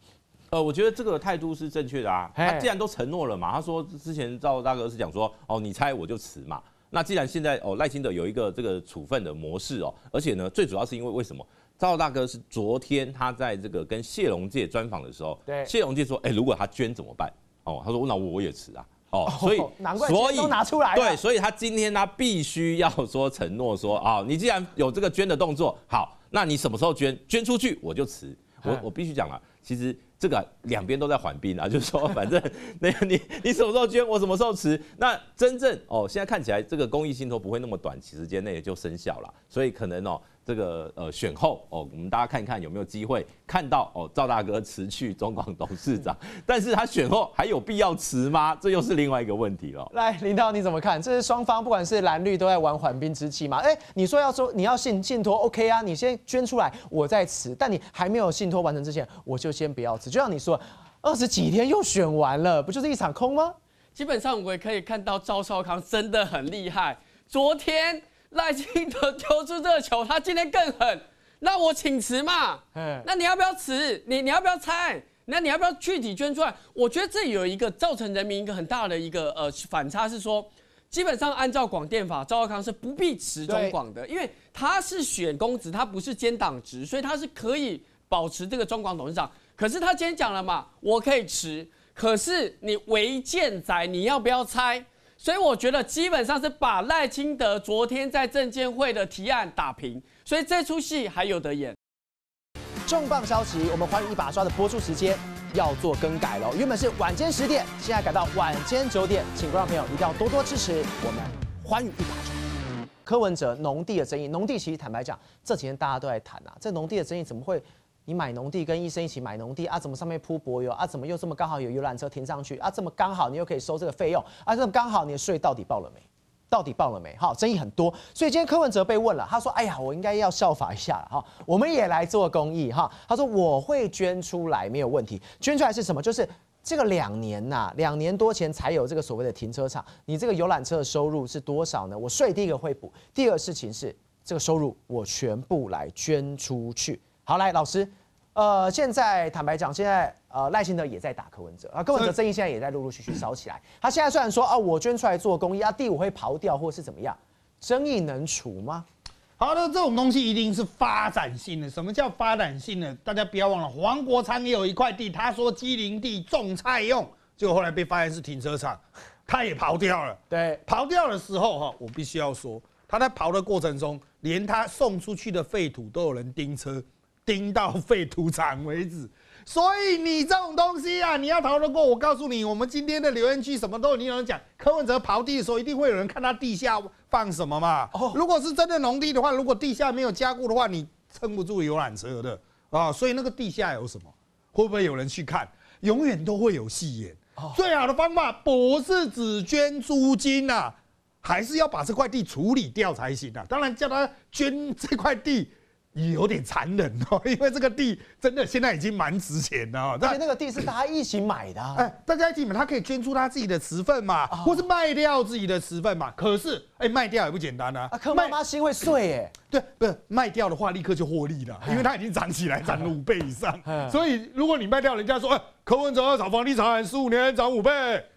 呃，我觉得这个态度是正确的啊。他既然都承诺了嘛，他说之前赵大哥是讲说，哦，你猜我就辞嘛。那既然现在哦赖清德有一个这个处分的模式哦，而且呢，最主要是因为为什么？赵大哥是昨天他在这个跟谢龙介专访的时候，对谢龙介说，哎、欸，如果他捐怎么办？哦，他说那我也辞啊。 哦，所以难怪都拿出来了。对，所以他今天他必须要说承诺说啊、哦，你既然有这个捐的动作，好，那你什么时候捐？捐出去我就辞。我我必须讲啊，其实这个两边都在缓兵啊，就是说反正那个你你什么时候捐，我什么时候辞。那真正哦，现在看起来这个公益信托不会那么短期时间内就生效了，所以可能哦。 这个呃选后哦，我们大家看一看有没有机会看到哦赵大哥辞去中广董事长，但是他选后还有必要辞吗？这又是另外一个问题了。来，林涛你怎么看？这是双方不管是蓝绿都在玩缓兵之计嘛？哎、欸，你说要说你要信信托 ，OK 啊，你先捐出来，我再辞。但你还没有信托完成之前，我就先不要辞。就像你说，二十几天又选完了，不就是一场空吗？基本上我也可以看到赵少康真的很厉害，昨天。 赖清德丢出这球，他今天更狠。那我请辞嘛？那你要不要辞？你你要不要猜？那你要不要具体捐出来？我觉得这有一个造成人民一个很大的一个呃反差，是说基本上按照广电法，赵少康是不必辞中广的，因为他是选公职，他不是兼党职，所以他是可以保持这个中广董事长。可是他今天讲了嘛，我可以辞，可是你违建宅，你要不要猜？ 所以我觉得基本上是把赖清德昨天在证监会的提案打平，所以这出戏还有得演。重磅消息，我们寰宇一把刷的播出时间要做更改了，原本是晚间十点，现在改到晚间九点，请观众朋友一定要多多支持我们寰宇一把刷。 柯文哲农地的争议，农地其实坦白讲，这几天大家都在谈啊，这农地的争议怎么会？ 你买农地跟医生一起买农地啊？怎么上面铺柏油啊？怎么又这么刚好有游览车停上去啊？这么刚好你又可以收这个费用啊？这么刚好你的税到底报了没？到底报了没？好，争议很多。所以今天柯文哲被问了，他说：“哎呀，我应该要效法一下哈，我们也来做公益哈。”他说：“我会捐出来，没有问题。捐出来是什么？就是。” 这个两年呐、啊，两年多前才有这个所谓的停车场。你这个游览车的收入是多少呢？我税第一个会补，第二个事情是这个收入我全部来捐出去。好，来老师，呃，现在坦白讲，现在呃赖清德也在打柯文哲啊，柯文哲争议现在也在陆陆续续烧起来。他现在虽然说啊，我捐出来做公益啊，地我会刨掉或是怎么样，争议能除吗？ 好的，这种东西一定是发展性的。什么叫发展性的？大家不要忘了，黄国昌也有一块地，他说畸零地种菜用，结果后来被发现是停车场，他也刨掉了。对，刨掉的时候哈，我必须要说，他在刨的过程中，连他送出去的废土都有人盯车，盯到废土场为止。所以你这种东西啊，你要逃得过，我告诉你，我们今天的留言区什么都有人讲。柯文哲刨地的时候，一定会有人看他地下。 放什么嘛？如果是真的农地的话，如果地下没有加固的话，你撑不住游览车的啊！所以那个地下有什么？会不会有人去看？永远都会有戏演。最好的方法不是只捐租金呐、啊，还是要把这块地处理掉才行啊！当然叫他捐这块地也有点残忍哦，因为这个地真的现在已经蛮值钱的哦。而且那个地是大家一起买的、啊，哎、欸，大家一起买，他可以捐出他自己的持份嘛，哦、或是卖掉自己的持份嘛。可是。 哎、欸，卖掉也不简单啊！啊，柯妈妈心会碎哎。对，不是卖掉的话，立刻就获利了，因为它已经涨起来，涨了五倍以上。所以如果你卖掉，人家说，哎、欸，柯文哲要炒房地产十五年涨五倍，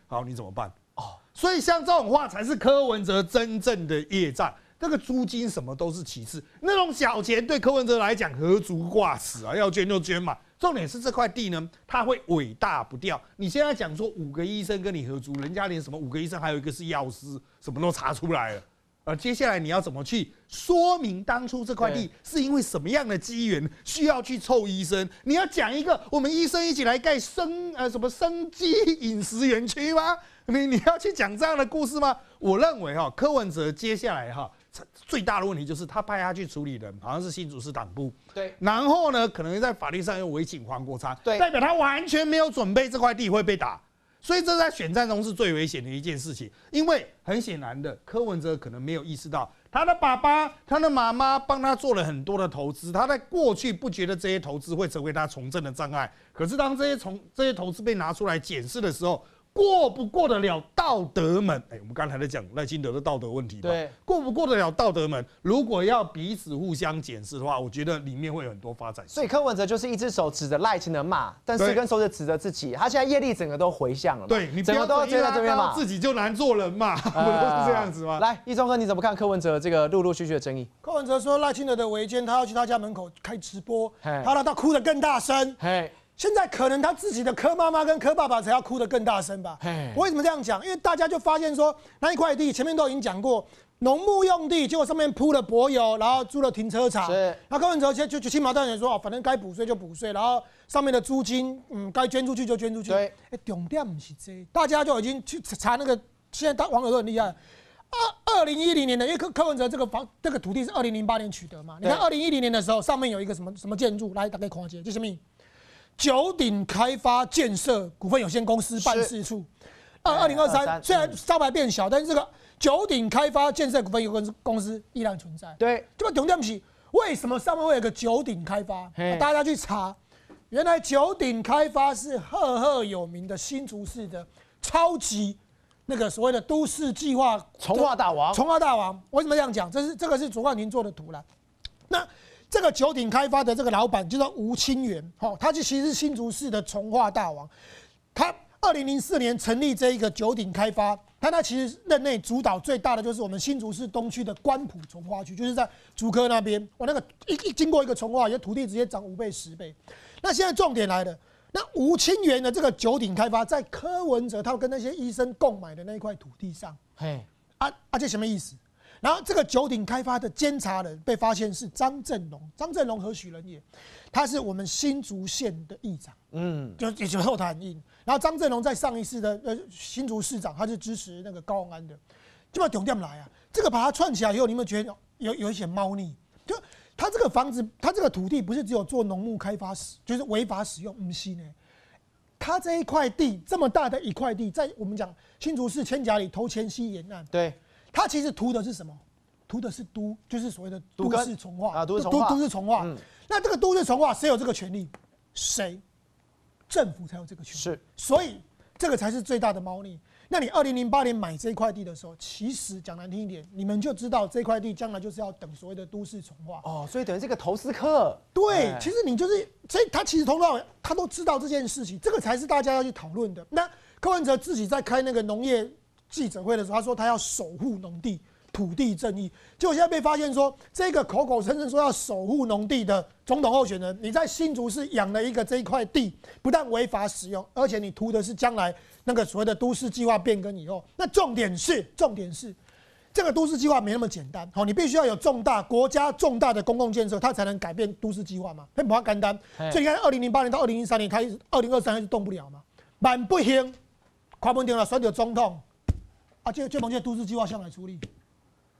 好，你怎么办？哦，所以像这种话才是柯文哲真正的业障。那个租金什么都是其次，那种小钱对柯文哲来讲何足挂齿啊，要捐就捐嘛。重点是这块地呢，它会伟大不掉。你现在讲说五个医生跟你合租，人家连什么五个医生，还有一个是药师。 什么都查出来了，呃，接下来你要怎么去说明当初这块地是因为什么样的机缘需要去凑医生？你要讲一个我们医生一起来盖生呃什么生机饮食园区吗？你你要去讲这样的故事吗？我认为哈，柯文哲接下来哈最大的问题就是他派他去处理人，好像是新竹市党部，对，然后呢可能在法律上又违请黄国昌，对，代表他完全没有准备这块地会被打。 所以这在选战中是最危险的一件事情，因为很显然的，柯文哲可能没有意识到他的爸爸、他的妈妈帮他做了很多的投资，他在过去不觉得这些投资会成为他从政的障碍。可是当这些从这些投资被拿出来检视的时候，过不过得了道德门？哎、欸，我们刚才在讲赖清德的道德问题嘛，对，过不过得了道德门？如果要彼此互相检视的话，我觉得里面会有很多发展。所以柯文哲就是一只手指着赖清德骂，但是一根手指指着自己。他现在业力整个都回向了嘛，对，你整个都追到这边嘛，自己就难做人嘛，不、呃、是这样子吗？来，一中哥你怎么看柯文哲这个陆陆续续的争议？柯文哲说赖清德的违建，他要去他家门口开直播，他让他哭得更大声。现在可能他自己的柯妈妈跟柯爸爸才要哭得更大声吧？我为什么这样讲？因为大家就发现说，那一块地前面都已经讲过，农牧用地，结果上面铺了柏油，然后租了停车场。那柯文哲就就轻描淡写说，哦，反正该补税就补税，然后上面的租金，嗯，该捐出去就捐出去。对，哎，重点不是这，大家就已经去查那个，现在大网友都很厉害。二二零一零年的，因为柯柯文哲这个房这个土地是二零零八年取得嘛？你看二零一零年的时候，上面有一个什么什么建筑，来大概看一下，这什么？九鼎开发建设股份有限公司办事处，二二零二三虽然招牌变小，但是这个九鼎开发建设股份有限公司依然存在。对，这个懂对不起，为什么上面会有个九鼎开发？大家去查，原来九鼎开发是赫赫有名的新竹市的超级那个所谓的都市计划重划大王。重划大王，为什么这样讲？这是这个是卓冠廷做的图啦。那这个九鼎开发的这个老板就叫吴清源，哦，他就其实是新竹市的重化大王。他二零零四年成立这一个九鼎开发，但他其实任内主导最大的就是我们新竹市东区的关埔重化区，就是在竹科那边。我那个一一经过一个重化，有土地直接涨五倍十倍。那现在重点来了，那吴清源的这个九鼎开发在柯文哲他跟那些医生共买的那一块土地上，嘿，啊啊，这什么意思？然后这个九鼎开发的监察人被发现是张正龙，张正龙何许人也？他是我们新竹县的议长，嗯，就也就后台很硬。然后张正龙在上一次的呃新竹市长，他是支持那个高虹安的，就把重点来啊，这个把它串起来以后，你有没有觉得有有一些猫腻？就他这个房子，他这个土地不是只有做农牧开发使，就是违法使用，不是呢？他这一块地这么大的一块地，在我们讲新竹市千甲里头前溪沿岸，对。它其实图的是什么？图的是都，就是所谓的都市重化啊，都市重化。都都市重化。嗯、那这个都市重化谁有这个权利？谁？政府才有这个权利。是。所以这个才是最大的猫腻。那你二零零八年买这块地的时候，其实讲难听一点，你们就知道这块地将来就是要等所谓的都市重化。哦，所以等于这个投资客。对，其实你就是，所以他其实从头到尾他都知道这件事情，这个才是大家要去讨论的。那柯文哲自己在开那个农业记者会的时候，他说他要守护农地、土地正义。结果现在被发现说，这个口口声声说要守护农地的总统候选人，你在新竹市养了一个这一块地，不但违法使用，而且你图的是将来那个所谓的都市计划变更以后。那重点是，重点是这个都市计划没那么简单。好，你必须要有重大国家重大的公共建设，它才能改变都市计划嘛。那不要干单。所以你看，二零零八年到二零一三年，他二零二三年就动不了嘛。蛮不行，看不定了，选到总统。啊，这这房间都市计划向来处理，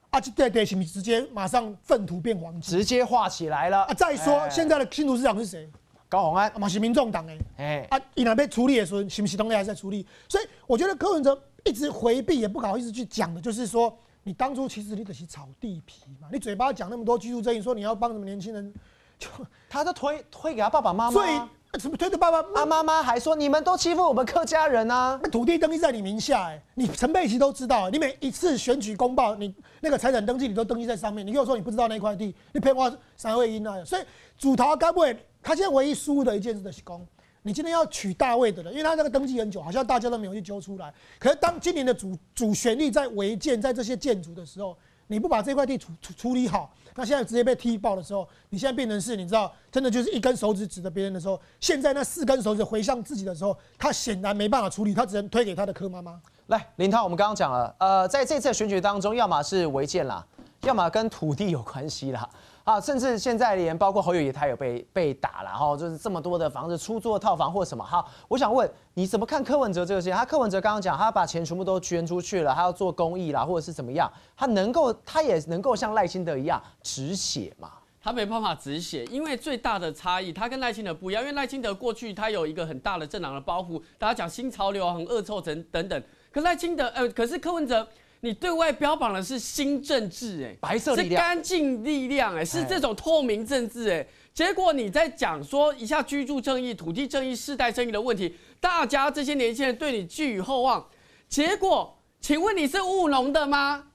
啊，这对对，是不是直接马上粪土变黄金，直接化起来了啊！再说、欸、现在的新竹市长是谁？高虹安，嘛、啊、是民众党的，哎、欸，啊，伊那边处理的时候，是不是东西还在处理？所以我觉得柯文哲一直回避，也不好意思去讲的，就是说，你当初其实你只是炒地皮嘛，你嘴巴讲那么多居住正义，说你要帮什么年轻人，就他都推推给他爸爸妈妈。什么推的爸爸妈妈妈还说你们都欺负我们客家人啊？那土地登记在你名下哎、欸，你陈佩琪都知道、欸，你每一次选举公报，你那个财产登记你都登记在上面，你跟我说你不知道那块地，你骗我三位因啊！所以主逃该不会他现在唯一输的一件事的是公，你今天要娶大卫的人，因为他那个登记很久，好像大家都没有去揪出来。可是当今年的主主旋律在违建，在这些建筑的时候，你不把这块地处处处理好。那现在直接被踢爆的时候，你现在变成是，你知道，真的就是一根手指指着别人的时候，现在那四根手指回向自己的时候，他显然没办法处理，他只能推给他的柯妈妈。来，林涛，我们刚刚讲了，呃，在这次选举当中，要么是违建啦，要么跟土地有关系啦，啊，甚至现在连包括侯友宜他有被被打了，哈，就是这么多的房子出租套房或什么哈。我想问，你怎么看柯文哲这个事情？他柯文哲刚刚讲，他把钱全部都捐出去了，他要做公益啦，或者是怎么样？他能够，他也能够像赖清德一样止血嘛？他没办法止血，因为最大的差异，他跟赖清德不一样，因为赖清德过去他有一个很大的政党的包袱，大家讲新潮流啊，很恶臭等等等。可赖清德，呃，可是柯文哲。你对外标榜的是新政治，哎，白色力量，是干净力量，哎，是这种透明政治，哎。 结果你在讲说一下居住正义、土地正义、世代正义的问题，大家这些年轻人对你寄予厚望。结果，请问你是务农的吗？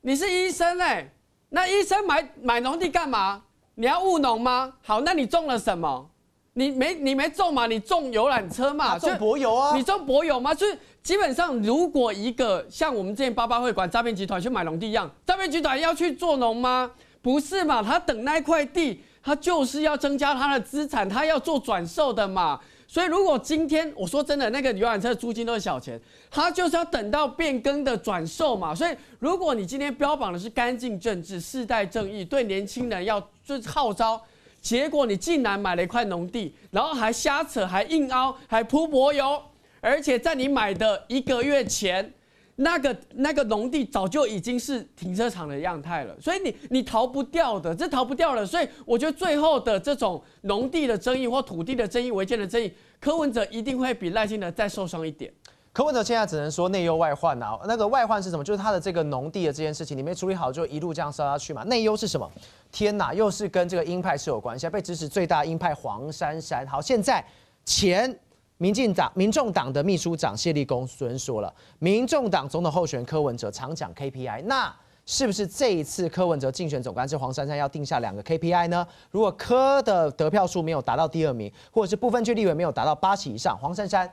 你是医生哎、欸，那医生买买农地干嘛？你要务农吗？好，那你种了什么？你没你没种嘛？你种游览车嘛？种柏油啊？你种柏油吗？就是基本上，如果一个像我们之前八八会馆诈骗集团去买农地一样，诈骗集团要去做农吗？不是嘛？他等那块地。 他就是要增加他的资产，他要做转售的嘛。所以如果今天我说真的，那个游览车租金都是小钱，他就是要等到变更的转售嘛。所以如果你今天标榜的是干净政治、世代正义，对年轻人要就是号召，结果你竟然买了一块农地，然后还瞎扯、还硬凹、还铺柏油，而且在你买的一个月前。 那个那个农地早就已经是停车场的样态了，所以你你逃不掉的，这逃不掉了。所以我觉得最后的这种农地的争议或土地的争议、违建的争议，柯文哲一定会比赖清德再受伤一点。柯文哲现在只能说内忧外患啊，那个外患是什么？就是他的这个农地的这件事情，你没处理好，就一路这样烧下去嘛。内忧是什么？天哪，又是跟这个鹰派是有关系，被支持最大鹰派黄珊珊。好，现在前。 民进党、民众党的秘书长谢立功昨天说了，民众党总统候选人柯文哲常讲 K P I， 那是不是这一次柯文哲竞选总干事黄珊珊要定下两个 K P I 呢？如果柯的得票数没有达到第二名，或者是部分区立委没有达到八席以上，黄珊珊，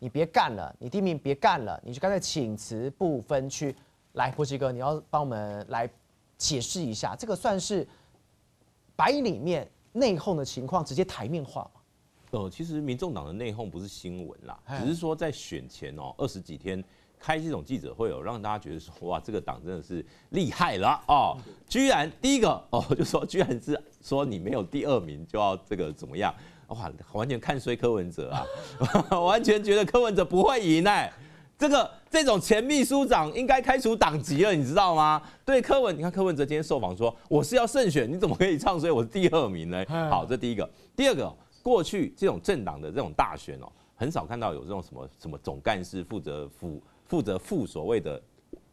你别干了，你第一名别干了，你就干脆请辞部分区。来，波奇哥，你要帮我们来解释一下，这个算是白里面内讧的情况，直接台面化。 呃，其实民众党的内讧不是新闻啦，只是说在选前哦，二十几天开这种记者会哦，让大家觉得说哇，这个党真的是厉害了哦，居然第一个哦就说居然是说你没有第二名就要这个怎么样，哇，完全看衰柯文哲啊，完全觉得柯文哲不会赢哎，这个这种前秘书长应该开除党籍了，你知道吗？对柯文，你看柯文哲今天受访说我是要胜选，你怎么可以唱衰我是第二名呢？好，这第一个，第二个。 过去这种政党的这种大选哦，很少看到有这种什么什么总干事负责负负责负所谓的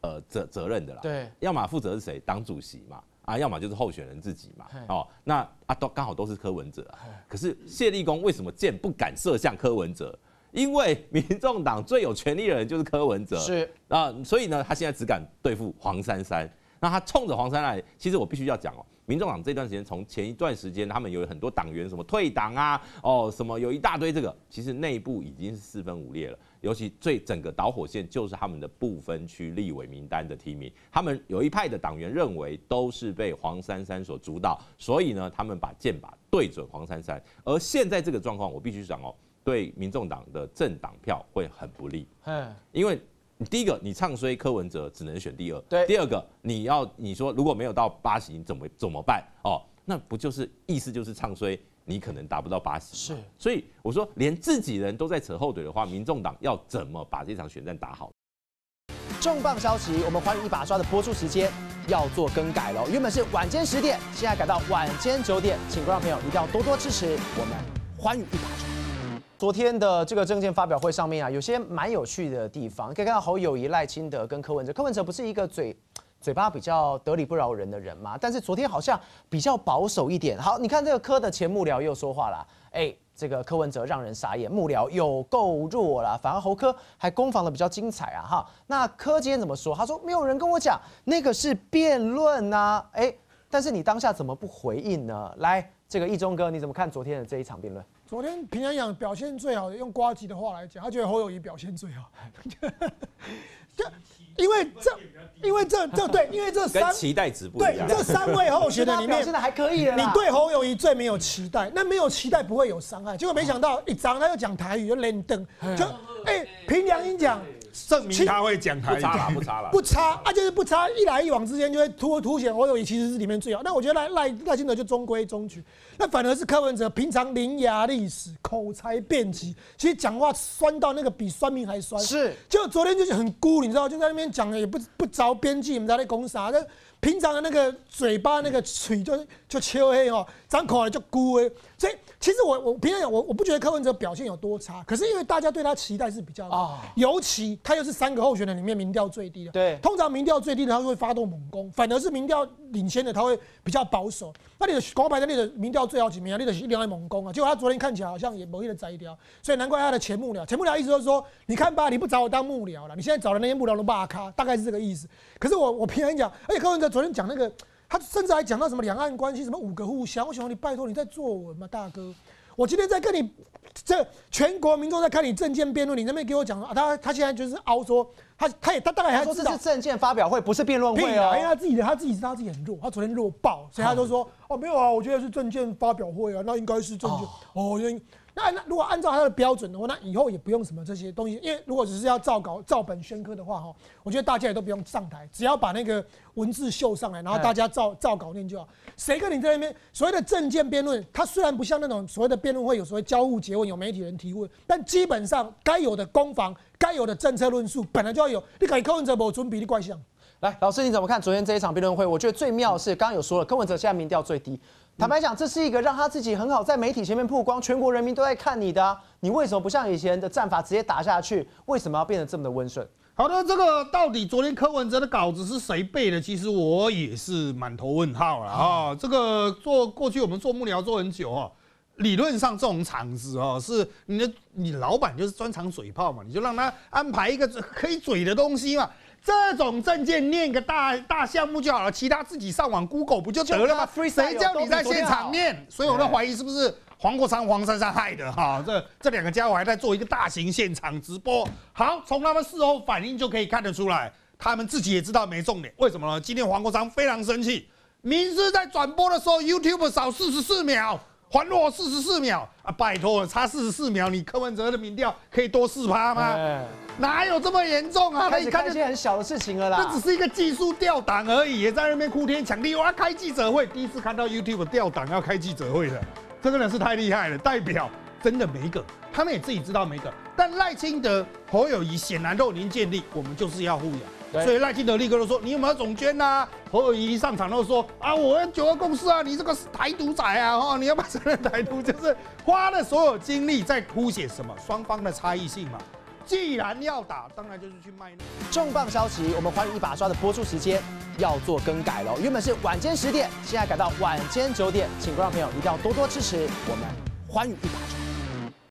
呃责责任的啦。对，要么负责是谁，党主席嘛，啊，要么就是候选人自己嘛。哦，那啊都刚好都是柯文哲啊。可是谢立功为什么箭不敢射向柯文哲？因为民众党最有权力的人就是柯文哲。是啊，所以呢，他现在只敢对付黄珊珊。那他冲着黄珊珊来，其实我必须要讲哦。 民众党这段时间，从前一段时间，他们有很多党员什么退党啊，哦，什么有一大堆这个，其实内部已经是四分五裂了。尤其最整个导火线就是他们的部分区立委名单的提名，他们有一派的党员认为都是被黄珊珊所主导，所以呢，他们把箭靶对准黄珊珊。而现在这个状况，我必须讲哦，对民众党的政党票会很不利，嗯，因为。 第一个，你唱衰柯文哲只能选第二。对。第二个，你要你说如果没有到八席，你怎么怎么办？哦，那不就是意思就是唱衰你可能达不到八席。是。所以我说，连自己人都在扯后腿的话，民众党要怎么把这场选战打好？重磅消息，我们寰宇一把刷的播出时间要做更改了，原本是晚间十点，现在改到晚间九点，请观众朋友一定要多多支持我们寰宇一把刷。 昨天的这个政见发表会上面啊，有些蛮有趣的地方，可以看到侯友宜、赖清德跟柯文哲。柯文哲不是一个嘴嘴巴比较得理不饶人的人嘛，但是昨天好像比较保守一点。好，你看这个柯的前幕僚又说话啦，哎，这个柯文哲让人傻眼，幕僚有够弱啦，反而侯柯还攻防的比较精彩啊哈。那柯今天怎么说？他说没有人跟我讲那个是辩论啊，哎，但是你当下怎么不回应呢？来，这个一中哥你怎么看昨天的这一场辩论？ 昨天平安养表现最好的，用呱吉的话来讲，他觉得侯友宜表现最好，就因为这，因为这这对，因为这三期待值不一样，对这三位候选人里面，现在还可以了，你对侯友宜最没有期待，那没有期待不会有伤害，结果没想到一张他又讲台语，又连登，就哎凭良心讲，证明他会讲台语，不差了，不差了，不差，啊就是不差，一来一往之间就会突凸显侯友宜其实是里面最好，那我觉得赖赖赖清德就中规中矩，那反而是柯文哲平常伶牙俐。 历史口才辩捷，其实讲话酸到那个比酸民还酸。是，就昨天就是很孤，你知道，就在那边讲的也不不着边际，我们在那攻杀。但平常的那个嘴巴那个嘴就就秋黑哦，张口就咕哎。所以其实我我平常讲我我不觉得柯文哲表现有多差，可是因为大家对他期待是比较高，哦、尤其他又是三个候选人里面民调最低的。对，通常民调最低的他就会发动猛攻，反而是民调领先的他会比较保守。那你的国排的那个民调最好几名啊，那个一两位猛攻啊，结果他昨天看起来好像也没得摘一条，所以难怪他的前幕僚前幕僚一直都说，你看吧，你不找我当幕僚了，你现在找的那些幕僚都骂咖，大概是这个意思。可是我我平常讲，而且柯文哲。昨天讲那个，他甚至还讲到什么两岸关系，什么五个互相。我想你拜托你在作文嘛，大哥。我今天在跟你这全国民众在看你政见辩论，你那边给我讲啊，他他现在就是凹说，他他也他大概还知道这是政见发表会，不是辩论会哦、啊。因为他自己的他自己知道他自己很弱，他昨天弱爆，所以他就说、嗯、哦没有啊，我觉得是政见发表会啊，那应该是政见哦。哦那那如果按照他的标准的话，那以后也不用什么这些东西，因为如果只是要照稿照本宣科的话，哈，我觉得大家也都不用上台，只要把那个文字秀上来，然后大家照照稿念就好。谁跟你在那边所谓的政见辩论，它虽然不像那种所谓的辩论会有所谓交互诘问，有媒体人提问，但基本上该有的攻防、该有的政策论述本来就要有。你给柯文哲某准比例怪象。来，老师你怎么看昨天这一场辩论会？我觉得最妙的是刚刚有说了，柯文哲现在民调最低。坦白讲，这是一个让他自己很好在媒体前面曝光，全国人民都在看你的、啊，你为什么不像以前的战法直接打下去？为什么要变得这么的温顺？好的，这个到底昨天柯文哲的稿子是谁背的？其实我也是满头问号了啊、哦！这个做过去我们做幕僚做很久哦，理论上这种场子哦，是你的你老板就是专长嘴炮嘛，你就让他安排一个可以嘴的东西嘛。这种证件念个大大项目就好了，其他自己上网 Google 不就得了吗？谁叫你在现场念？所以我在怀疑是不是黄国昌、黄珊珊害的哈？这这两个家伙还在做一个大型现场直播。好，从他们事后反应就可以看得出来，他们自己也知道没重点。为什么呢？今天黄国昌非常生气，明知在转播的时候 YouTube 少四十四秒。还我四十四秒啊！拜托，差四十四秒，你柯文哲的民调可以多四趴吗？欸、哪有这么严重啊？他一看就是很小的事情了啦，这只是一个技术调档而已，也在那边哭天抢地。我要开记者会，第一次看到 YouTube 调档要开记者会的，这个人是太厉害了，代表真的没梗，他们也自己知道没梗。但赖清德、侯友宜显然都已经建立，我们就是要护养。所以赖清德立刻都说：“你有没有总捐呐、啊？”侯友宜一上场都说：“啊，我要九二共识啊，你这个是台独仔啊！哈、哦，你要不要承认台独？”就是花了所有精力在凸显什么双方的差异性嘛。既然要打，当然就是去卖力。重磅消息，我们寰宇一把刷的播出时间要做更改了，原本是晚间十点，现在改到晚间九点，请观众朋友一定要多多支持我们寰宇一把刷。